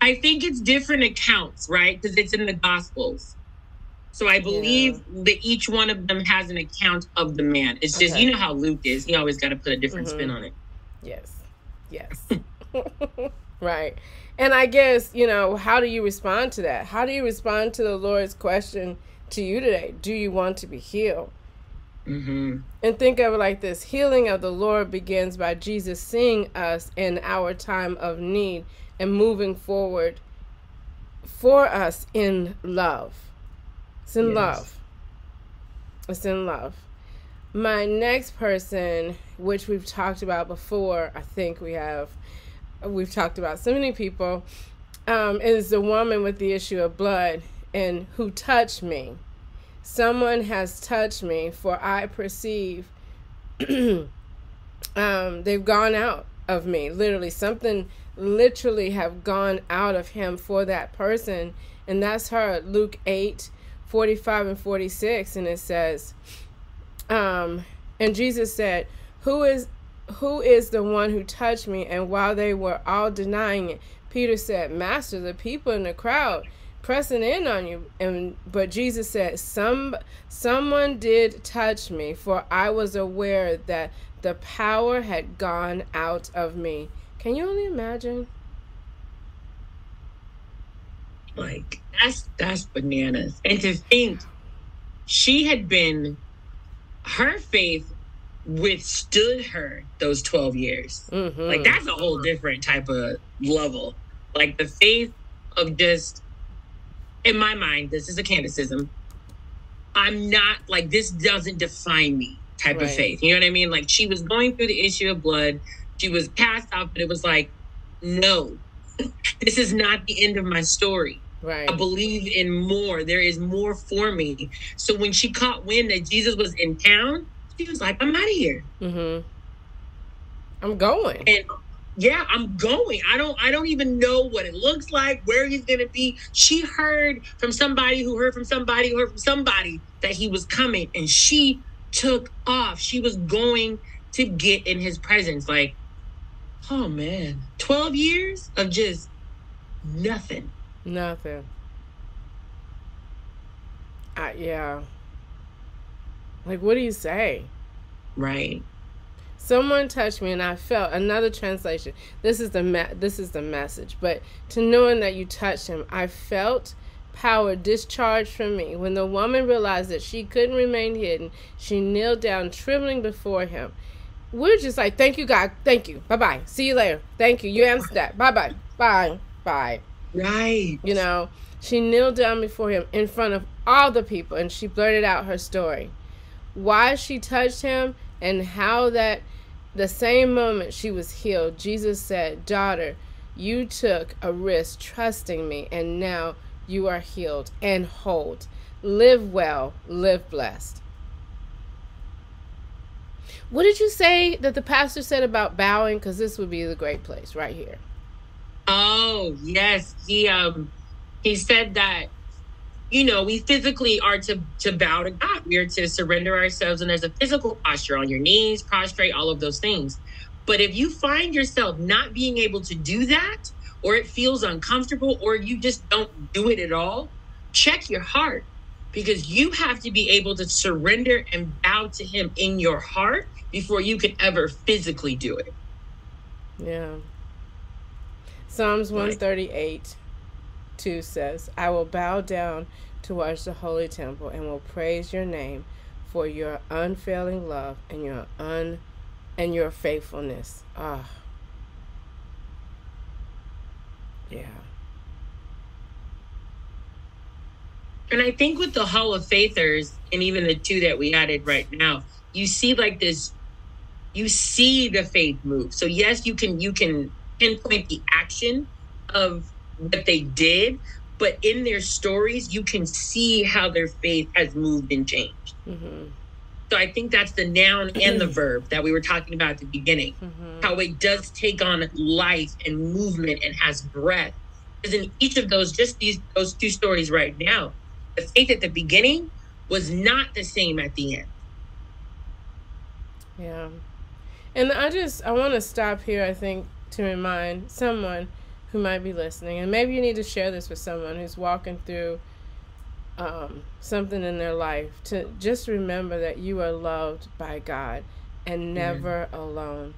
I think it's different accounts, right? Because it's in the Gospels. So I believe yeah. that each one of them has an account of the man. It's just, okay. You know how Luke is. He always got to put a different mm-hmm. spin on it. Yes. Yes. Right. And I guess, you know, how do you respond to that? How do you respond to the Lord's question to you today? Do you want to be healed? Mm-hmm. And think of it like this. Healing of the Lord begins by Jesus seeing us in our time of need and moving forward for us in love. It's in yes. love. It's in love. My next person, which we've talked about before, I think we have, we've talked about so many people, um, is the woman with the issue of blood and who touched me. Someone has touched me, for I perceive um, they've gone out of me. Literally, something literally have gone out of him for that person. And that's her, Luke eight, forty-five and forty-six. And it says, um, and Jesus said, who is, who is the one who touched me? And while they were all denying it, Peter said, Master, the people in the crowd pressing in on you. And but Jesus said, some someone did touch me, for I was aware that the power had gone out of me. Can you only imagine? Like, that's that's bananas. And to think she had been, her faith withstood her those twelve years. Mm-hmm. Like, that's a whole different type of level. Like, the faith of just, in my mind, this is a Candaceism. I'm not, like, this doesn't define me type right. of faith. You know what I mean? Like, she was going through the issue of blood. She was cast out, but it was like, no, this is not the end of my story. Right. I believe in more. There is more for me. So when she caught wind that Jesus was in town, she was like, I'm out of here. Mm-hmm. I'm going. And yeah, I'm going. I don't I don't even know what it looks like, where he's going to be. She heard from somebody who heard from somebody who heard from somebody that he was coming, and she took off. She was going to get in his presence. Like, oh, man, twelve years of just nothing. Nothing. Uh, yeah. Like, what do you say? Right. Someone touched me and I felt, another translation. This is the me- this is the message. But to knowing that you touched him, I felt power discharged from me. When the woman realized that she couldn't remain hidden, she kneeled down trembling before him. We're just like, thank you, God. Thank you. Bye-bye. See you later. Thank you. You answered that. Bye-bye. Bye. Bye. Right. You know, she kneeled down before him in front of all the people, and she blurted out her story. Why she touched him and how that the same moment she was healed, Jesus said, "Daughter, you took a risk trusting me, and now you are healed and whole. Live well, live blessed." What did you say that the pastor said about bowing? Because this would be the great place right here. Oh, yes. He um he said that, you know, we physically are to, to bow to God. We are to surrender ourselves. And there's a physical posture on your knees, prostrate, all of those things. But if you find yourself not being able to do that, or it feels uncomfortable, or you just don't do it at all, check your heart. Because you have to be able to surrender and bow to him in your heart before you can ever physically do it. Yeah. Psalms one thirty-eight, two says, "I will bow down towards the holy temple and will praise your name for your unfailing love and your un and your faithfulness." Ah. Yeah. And I think with the Hall of Faithers, and even the two that we added right now, you see like this, you see the faith move. So yes, you can you can pinpoint the action of what they did, but in their stories, you can see how their faith has moved and changed. Mm-hmm. So I think that's the noun and the verb that we were talking about at the beginning, mm-hmm. how it does take on life and movement and has breath. Because in each of those, just these those two stories right now, the faith at the beginning was not the same at the end. Yeah. And I just, I want to stop here, I think, to remind someone who might be listening. And maybe you need to share this with someone who's walking through um, something in their life. To just remember that you are loved by God and never mm. alone.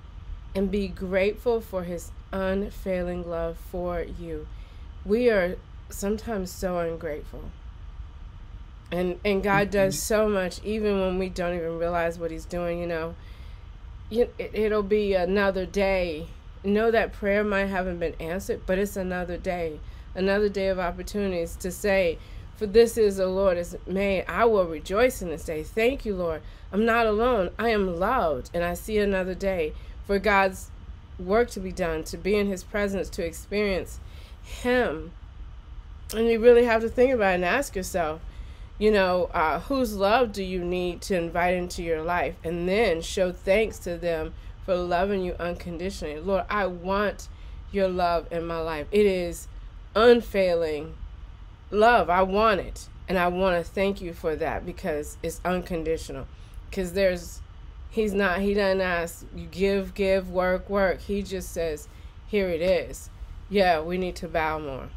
And be grateful for his unfailing love for you. We are sometimes so ungrateful. And and God mm-hmm. does so much, even when we don't even realize what he's doing, you know. It, it'll be another day. Know that prayer might haven't been answered, but it's another day. Another day of opportunities to say, "For this is the Lord is made. I will rejoice in this day. Thank you, Lord. I'm not alone. I am loved. And I see another day for God's work to be done, to be in his presence, to experience him." And you really have to think about it and ask yourself, you know, uh, whose love do you need to invite into your life? And then show thanks to them for loving you unconditionally. Lord, I want your love in my life. It is unfailing love. I want it. And I want to thank you for that, because it's unconditional. Because there's, he's not, he doesn't ask, you give, give, work, work. He just says, here it is. Yeah, we need to bow more.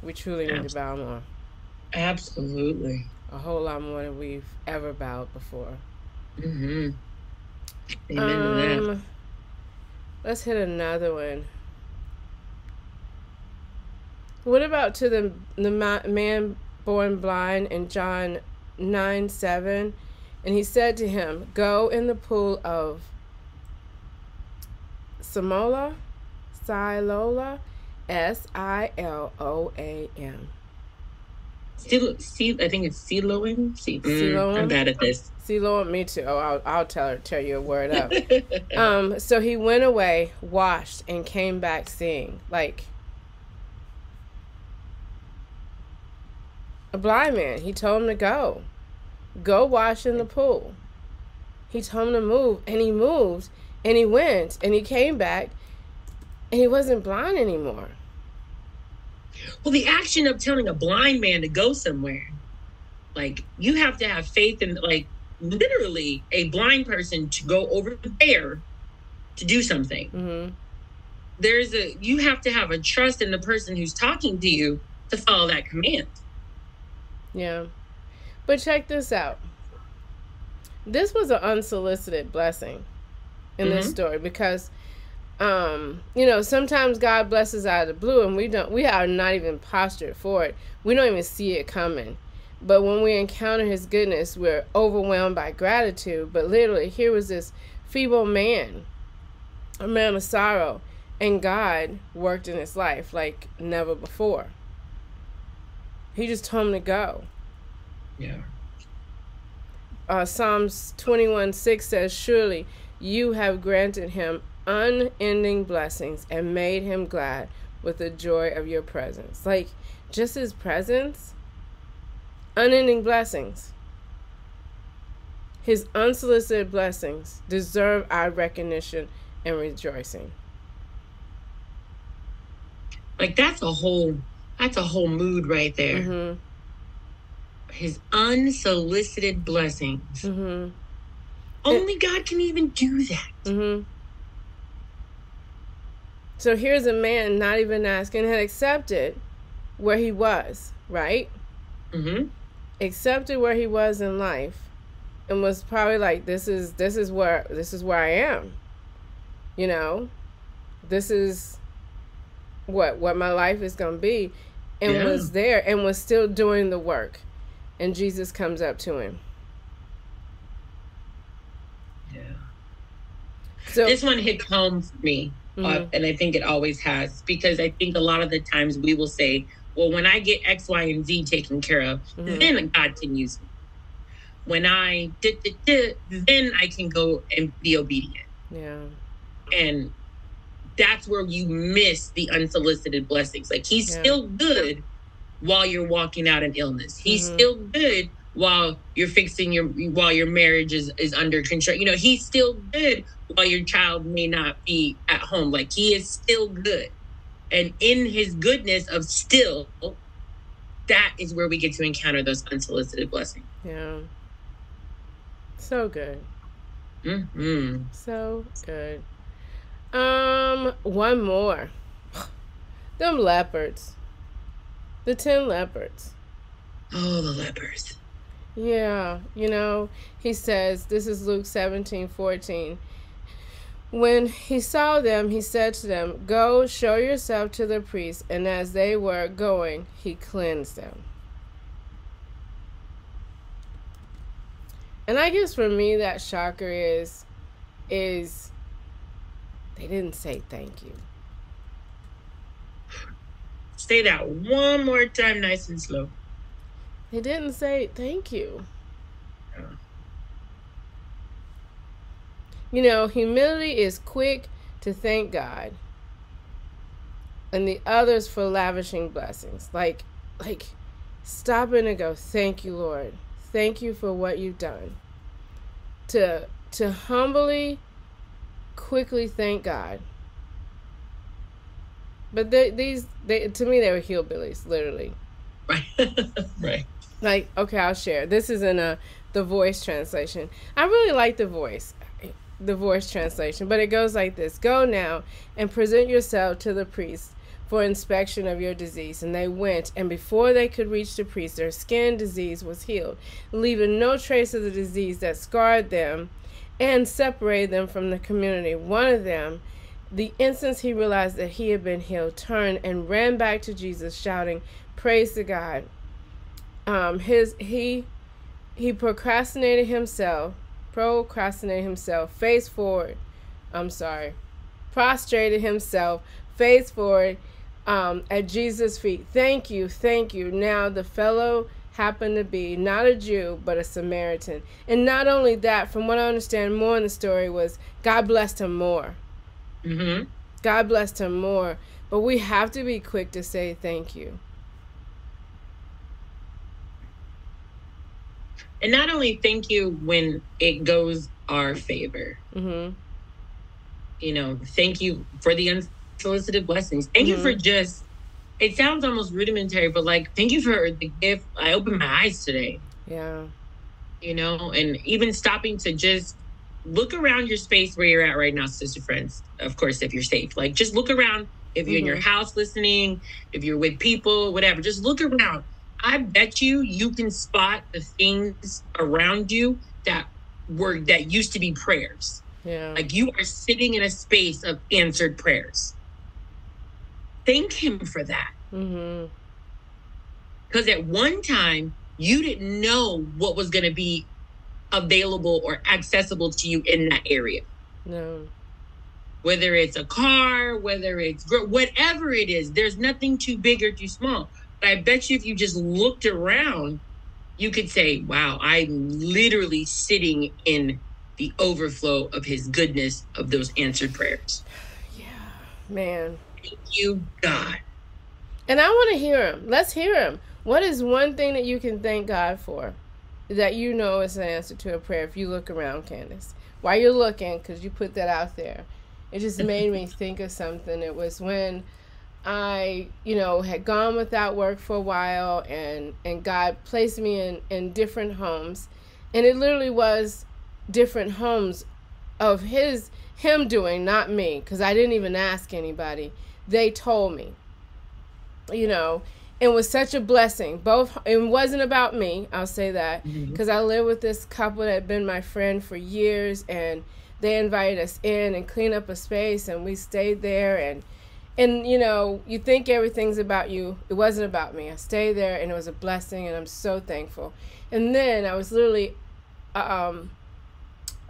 We truly need to bow more. Absolutely. A whole lot more than we've ever bowed before. Mm-hmm. Amen um, to that. Let's hit another one. What about to the the man born blind in John nine seven? And he said to him, "Go in the pool of Siloam, Siloam, S I L O A M. Silo, C, I think it's Siloam. C, Siloam. Mm, I'm bad at this. Siloam, me too. Oh, I'll, I'll tell her, tell you a word up. um, so he went away, washed, and came back seeing. Like a blind man, he told him to go, go wash in the pool. He told him to move, and he moved, and he went, and he came back, and he wasn't blind anymore. Well, the action of telling a blind man to go somewhere, like, you have to have faith in, like, literally a blind person to go over there to do something. Mm-hmm. There's a, you have to have a trust in the person who's talking to you to follow that command. Yeah. But check this out. This was an unsolicited blessing in mm-hmm. this story, because Um, you know, sometimes God blesses out of the blue, and we don't, we are not even postured for it. We don't even see it coming. But when we encounter his goodness, we're overwhelmed by gratitude. But literally, here was this feeble man, a man of sorrow, And God worked in his life like never before. He just told him to go. Yeah. Uh, Psalms twenty-one six says, surely you have granted him unending blessings and made him glad with the joy of your presence. Like, just his presence, unending blessings. His unsolicited blessings deserve our recognition and rejoicing. Like, that's a whole, that's a whole mood right there. Mm-hmm. His unsolicited blessings. Mm-hmm. Only it, God can even do that. Mm-hmm. So here's a man not even asking, had accepted where he was, right? Mm-hmm. Accepted where he was in life, and was probably like, this is this is where this is where I am. You know, this is what what my life is gonna be, and yeah. was there and was still doing the work. And Jesus comes up to him. Yeah. So this one hit home for me. Mm-hmm. uh, and I think it always has, because I think a lot of the times we will say, well, when I get X, Y, and Z taken care of, mm-hmm. then God can use me. When I did, did, did, then I can go and be obedient. Yeah. And that's where you miss the unsolicited blessings. Like, he's yeah. still good while you're walking out an illness. He's mm-hmm. still good while you're fixing your, while your marriage is, is under control. You know, he's still good while your child may not be at home. Like, he is still good. And in his goodness of still, that is where we get to encounter those unsolicited blessings. Yeah. So good. Mm-hmm. So good. Um, one more. Them leopards. The ten leopards. Oh, the lepers. Yeah, you know, he says, this is Luke seventeen fourteen. When he saw them, he said to them, go show yourself to the priests. And as they were going, he cleansed them. And I guess for me, that shocker is, is they didn't say thank you. Say that one more time, nice and slow. They didn't say thank you. Yeah. You know, humility is quick to thank God and the others for lavishing blessings. Like, like, stopping and go, thank you, Lord. Thank you for what you've done. To, to humbly, quickly thank God. But they, these, they, to me, they were hillbillies, literally. Right. Right. Like, okay, I'll share. This is in a, the Voice translation. I really like the Voice. The Voice translation, but it goes like this. Go now and present yourself to the priest for inspection of your disease. And they went, and before they could reach the priest, their skin disease was healed, leaving no trace of the disease that scarred them and separated them from the community. One of them, the instant he realized that he had been healed, turned and ran back to Jesus, shouting, praise to God. Um, his he he procrastinated himself procrastinated himself face forward I'm sorry prostrated himself face forward um, at Jesus' feet. Thank you, thank you. Now the fellow happened to be not a Jew but a Samaritan, and not only that, from what I understand more in the story, was God blessed him more. Mm-hmm. God blessed him more. But we have to be quick to say thank you. And not only thank you when it goes our favor. Mm-hmm. You know, thank you for the unsolicited blessings. Thank mm-hmm. you for just, it sounds almost rudimentary, but like, thank you for the gift. I opened my eyes today. Yeah. You know, and even stopping to just look around your space where you're at right now, sister friends, of course, if you're safe. Like, just look around. If you're mm-hmm. in your house listening, if you're with people, whatever, just look around. I bet you you can spot the things around you that were that used to be prayers. Yeah. Like, you are sitting in a space of answered prayers. Thank him for that. Mm-hmm. Because at one time you didn't know what was going to be available or accessible to you in that area. No. whether it's a car, whether it's whatever it is, there's nothing too big or too small. But I bet you if you just looked around, you could say, wow, I'm literally sitting in the overflow of his goodness, of those answered prayers. Yeah, man. Thank you, God. And I want to hear him. Let's hear him. What is one thing that you can thank God for that you know is an answer to a prayer? If you look around, Candace, while you're looking, because you put that out there, it just made me think of something. It was when I, you know, had gone without work for a while, and, and God placed me in, in different homes. And it literally was different homes of his, him doing, not me, because I didn't even ask anybody. They told me, you know. It was such a blessing. Both, it wasn't about me, I'll say that, because mm-hmm. I lived with this couple that had been my friend for years, and they invited us in and cleaned up a space, and we stayed there, and and you know, you think everything's about you. It wasn't about me. I stayed there, and it was a blessing, and I'm so thankful. And then I was literally um,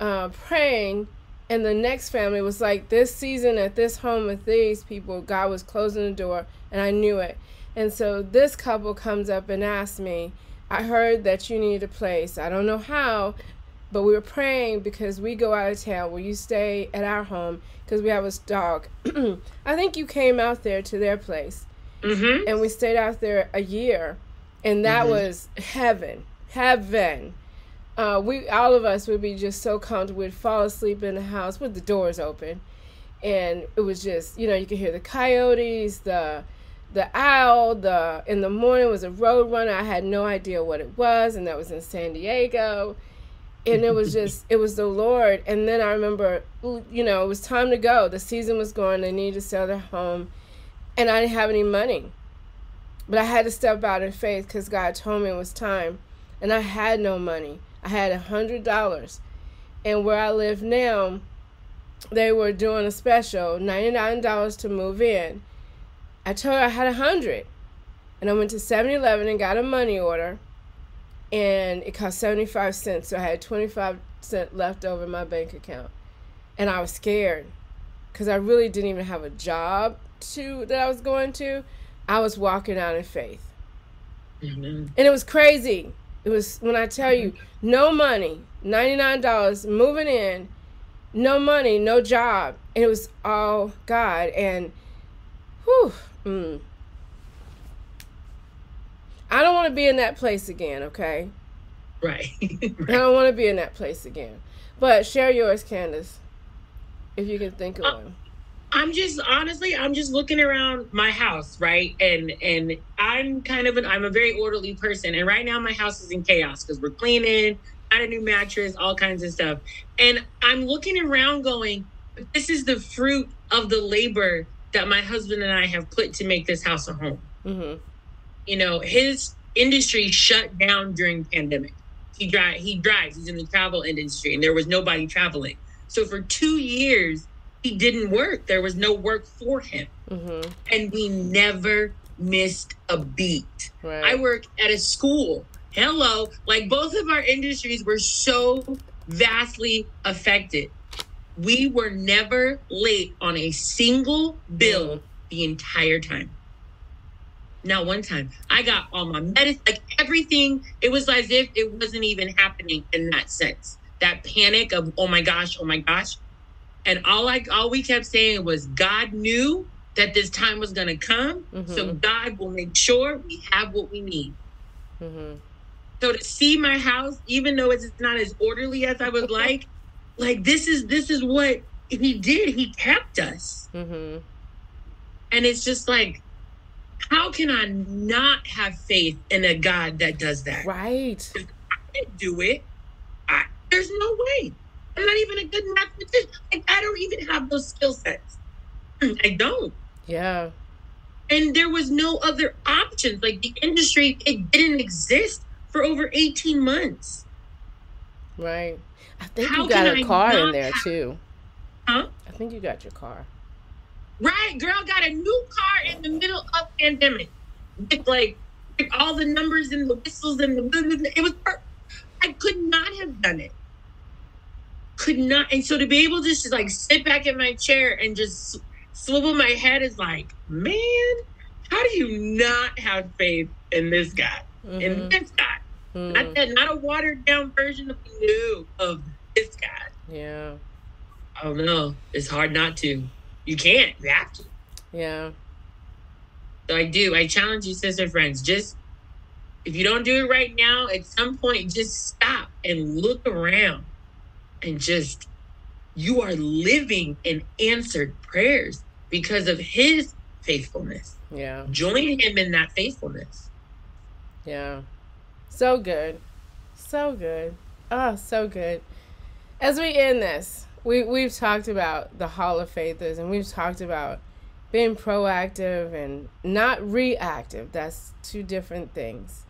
uh, praying, and the next family was like, this season at this home with these people, God was closing the door, and I knew it. And so this couple comes up and asks me, I heard that you need a place. I don't know how, but we were praying because we go out of town. Will you stay at our home? Because we have a dog. I think you came out there to their place. Mm-hmm. And we stayed out there a year. And that mm-hmm. was heaven. Heaven. Uh, we, all of us would be just so comfortable. We'd fall asleep in the house with the doors open. And it was just, you know, you could hear the coyotes, the... the owl, the in the morning was a road runner. I had no idea what it was, and that was in San Diego. And it was just, it was the Lord. And then I remember, you know, it was time to go. The season was going. They needed to sell their home, and I didn't have any money. But I had to step out in faith because God told me it was time, and I had no money. I had a hundred dollars, and where I live now, they were doing a special, ninety-nine dollars to move in. I told her I had a hundred, and I went to seven eleven and got a money order, and it cost seventy-five cents, so I had twenty-five cents left over in my bank account. And I was scared because I really didn't even have a job to that I was going to. I was walking out in faith. Mm-hmm. And it was crazy. It was, when I tell you, no money, ninety-nine dollars, moving in, no money, no job, and it was all God. And whew. Mm. I don't want to be in that place again, okay? Right. Right. I don't want to be in that place again. But share yours, Candace, if you can think of uh, one. I'm just, honestly, I'm just looking around my house, right? And and I'm kind of an, I'm a very orderly person. And right now my house is in chaos because we're cleaning, got a new mattress, all kinds of stuff. And I'm looking around going, this is the fruit of the labor that my husband and I have put to make this house a home. Mm-hmm. You know, his industry shut down during pandemic. He drive, he drives, he's in the travel industry, and there was nobody traveling. So for two years, he didn't work. There was no work for him. Mm-hmm. And we never missed a beat. Right. I work at a school. Hello. Like, both of our industries were so vastly affected. We were never late on a single bill the entire time. Not one time. I got all my medicine, like everything. It was as if it wasn't even happening in that sense. That panic of, oh my gosh, oh my gosh. And all I, all we kept saying was, God knew that this time was going to come. Mm-hmm. So God will make sure we have what we need. Mm-hmm. So to see my house, even though it's not as orderly as I would like, like, this is this is what he did. He kept us. Mm-hmm. And it's just like, how can I not have faith in a God that does that? Right. If I can't do it. I, there's no way. I'm not even a good mathematician. Like, I don't even have those skill sets. I don't. Yeah. And there was no other options. Like, the industry, it didn't exist for over eighteen months. Right. I think How you got a I car in there, have... too. Huh? I think you got your car. Right. Girl got a new car in the middle of pandemic. With, like, with all the numbers and the whistles and the... It was... I could not have done it. could not. And so to be able to just like sit back in my chair and just swivel my head is like, man, how do you not have faith in this guy? Mm-hmm. In this guy. Mm-hmm. Not that, not a watered down version of new of this guy. Yeah. I don't know. It's hard not to. You can't. You have to. Yeah. So I do. I challenge you, sister friends. Just, if you don't do it right now, at some point, just stop and look around and just, you are living in answered prayers because of his faithfulness. Yeah. Join him in that faithfulness. Yeah. So good. So good. Oh, so good. As we end this, we, we've talked about the Hall of Faithers, and we've talked about being proactive and not reactive. That's two different things.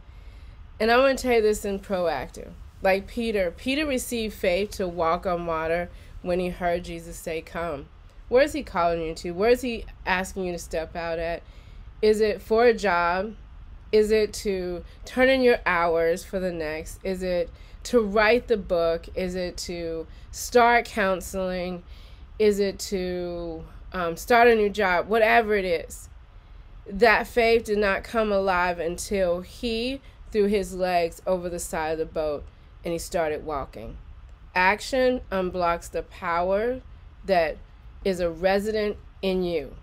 And I want to tell you this in proactive. Like Peter, Peter received faith to walk on water when he heard Jesus say, come. Where is he calling you to? Where is he asking you to step out at? Is it for a job? Is it to turn in your hours for the next? Is it to write the book? Is it to start counseling? Is it to um, start a new job? Whatever it is, that faith did not come alive until he threw his legs over the side of the boat and he started walking. Action unblocks the power that is a resident in you.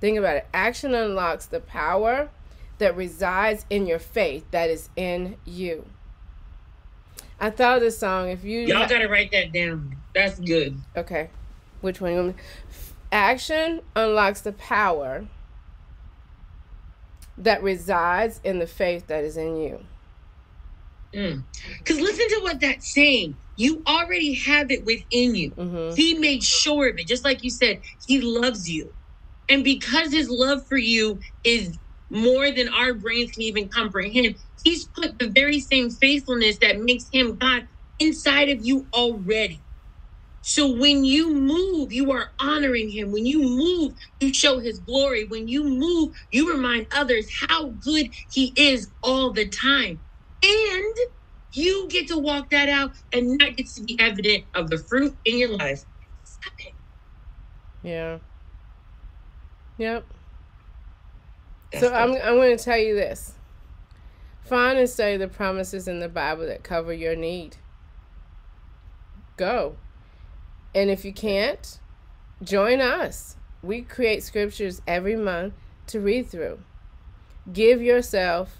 Think about it. Action unlocks the power that resides in your faith that is in you. I thought of this song. If you y'all gotta write that down. That's good. Okay, which one? Action unlocks the power that resides in the faith that is in you. Mm. Cause listen to what that's saying. You already have it within you. Mm-hmm. He made sure of it. Just like you said, he loves you. And because his love for you is more than our brains can even comprehend, he's put the very same faithfulness that makes him God inside of you already. So when you move, you are honoring him. When you move, you show his glory. When you move, you remind others how good he is all the time. And you get to walk that out, and that gets to be evident of the fruit in your life. Stop it. Yeah. Yep. That's so good. I'm I'm going to tell you this. Find and study the promises in the Bible that cover your need. Go. And if you can't, join us. We create scriptures every month to read through. Give yourself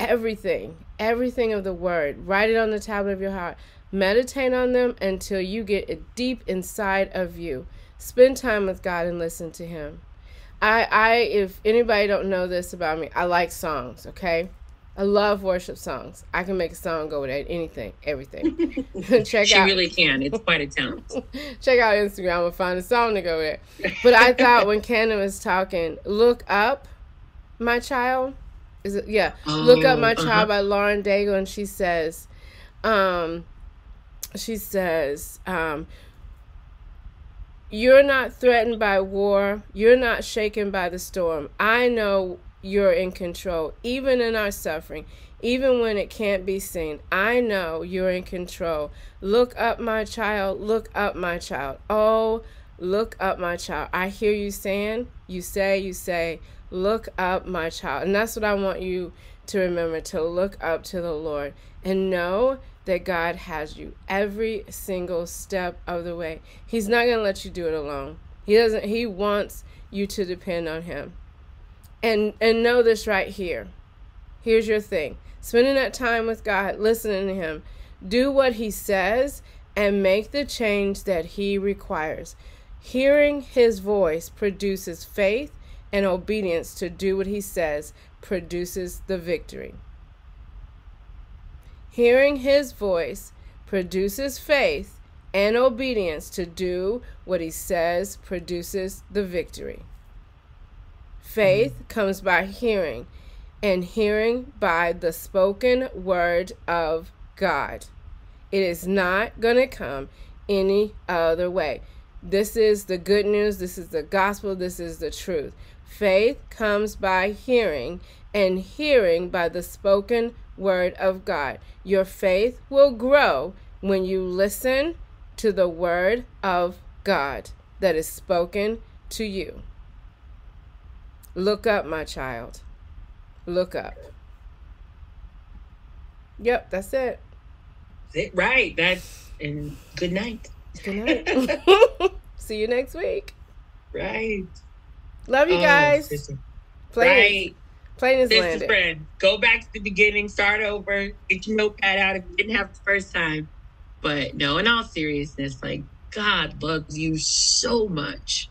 everything, everything of the word. Write it on the tablet of your heart. Meditate on them until you get it deep inside of you. Spend time with God and listen to him. I, I, if anybody don't know this about me, I like songs, okay? I love worship songs. I can make a song go with anything, everything. Check she out. Really can. It's quite a talent. Check out Instagram and find a song to go with it. But I thought when Cannon was talking, Look Up, My Child. Is it, yeah, oh, Look Up, My Child uh-huh. by Lauren Daigle. And she says, um, she says, um, you're not threatened by war. You're not shaken by the storm. I know you're in control, even in our suffering, even when it can't be seen. I know you're in control. Look up, my child. Look up, my child. Oh, look up, my child. I hear you saying, you say, you say, look up, my child. And that's what I want you to remember, to look up to the Lord and know that God has you every single step of the way. He's not going to let you do it alone. He doesn't. He wants you to depend on him. And, and know this right here. Here's your thing. Spending that time with God, listening to him, do what he says, and make the change that he requires. Hearing his voice produces faith, and obedience to do what he says produces the victory. Hearing his voice produces faith, and obedience to do what he says produces the victory. Faith comes by hearing, and hearing by the spoken word of God. It is not going to come any other way. This is the good news. This is the gospel. This is the truth. Faith comes by hearing, and hearing by the spoken word of God. Your faith will grow when you listen to the word of God that is spoken to you. Look up, my child. Look up. Yep, that's it. That's it, right. That's, and good night. Good night. See you next week. Right. Love you guys. Oh, Play right. Plain as landed. Friend, go back to the beginning, start over, get your notepad out if you didn't have the first time. But no, in all seriousness, like, God loves you so much.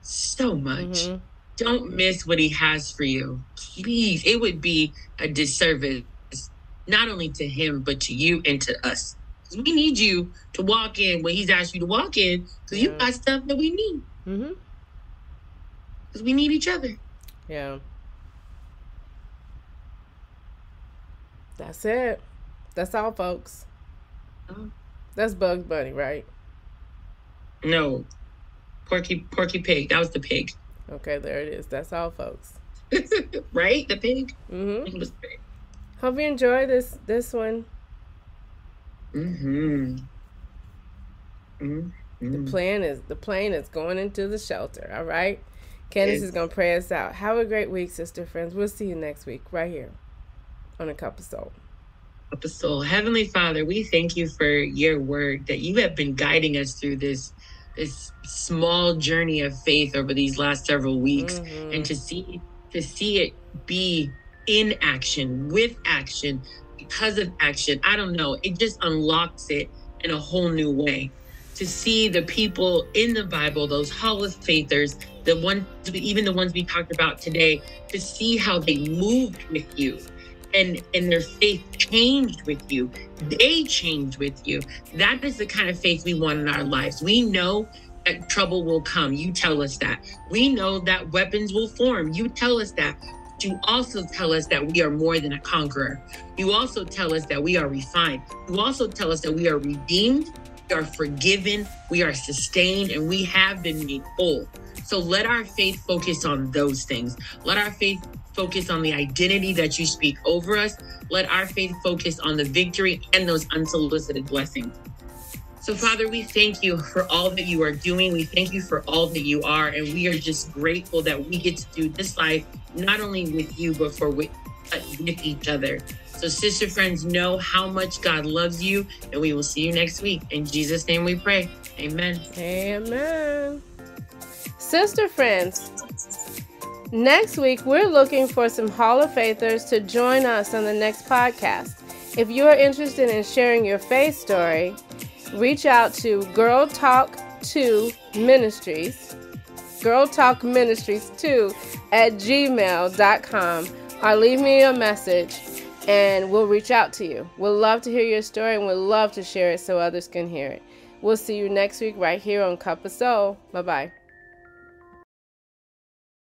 So much. Mm-hmm. Don't miss what he has for you. Please. It would be a disservice, not only to him, but to you and to us. We need you to walk in what he's asked you to walk in, because yeah. you got stuff that we need. Mm-hmm. Because we need each other. Yeah. That's it. That's all, folks. Oh. That's Bugs Bunny, right? No. Porky Porky Pig. That was the pig. Okay, there it is. That's all, folks. Right? The pig? Mm-hmm. It was the pig. Hope you enjoy this, this one. Mm-hmm. Mm-hmm. The plan is, the plane is going into the shelter, all right? Candace yes. is going to pray us out. Have a great week, sister friends. We'll see you next week right here on A Cup of Soul. Cup of Soul. Heavenly Father, we thank you for your word, that you have been guiding us through this this small journey of faith over these last several weeks, mm-hmm. and to see to see it be in action, with action, because of action. I don't know. It just unlocks it in a whole new way. To see the people in the Bible, those Hall of Faithers, the ones, even the ones we talked about today, to see how they moved with you, and and their faith changed with you. They changed with you. That is the kind of faith we want in our lives. We know that trouble will come. You tell us that. We know that weapons will form. You tell us that. You also tell us that we are more than a conqueror. You also tell us that we are refined. You also tell us that we are redeemed, we are forgiven, we are sustained, and we have been made whole. So let our faith focus on those things. Let our faith focus on the identity that you speak over us. Let our faith focus on the victory and those unsolicited blessings. So, Father, we thank you for all that you are doing. We thank you for all that you are. And we are just grateful that we get to do this life, not only with you, but for with, but with each other. So, sister friends, know how much God loves you. And we will see you next week. In Jesus' name we pray. Amen. Amen. Sister friends, next week we're looking for some Hall of Faithers to join us on the next podcast. If you're interested in sharing your faith story, reach out to Girl Talk two Ministries, Girl Talk Ministries two at gmail dot com, or leave me a message and we'll reach out to you. We'll love to hear your story and we'll love to share it so others can hear it. We'll see you next week right here on Cup of Soul. Bye-bye.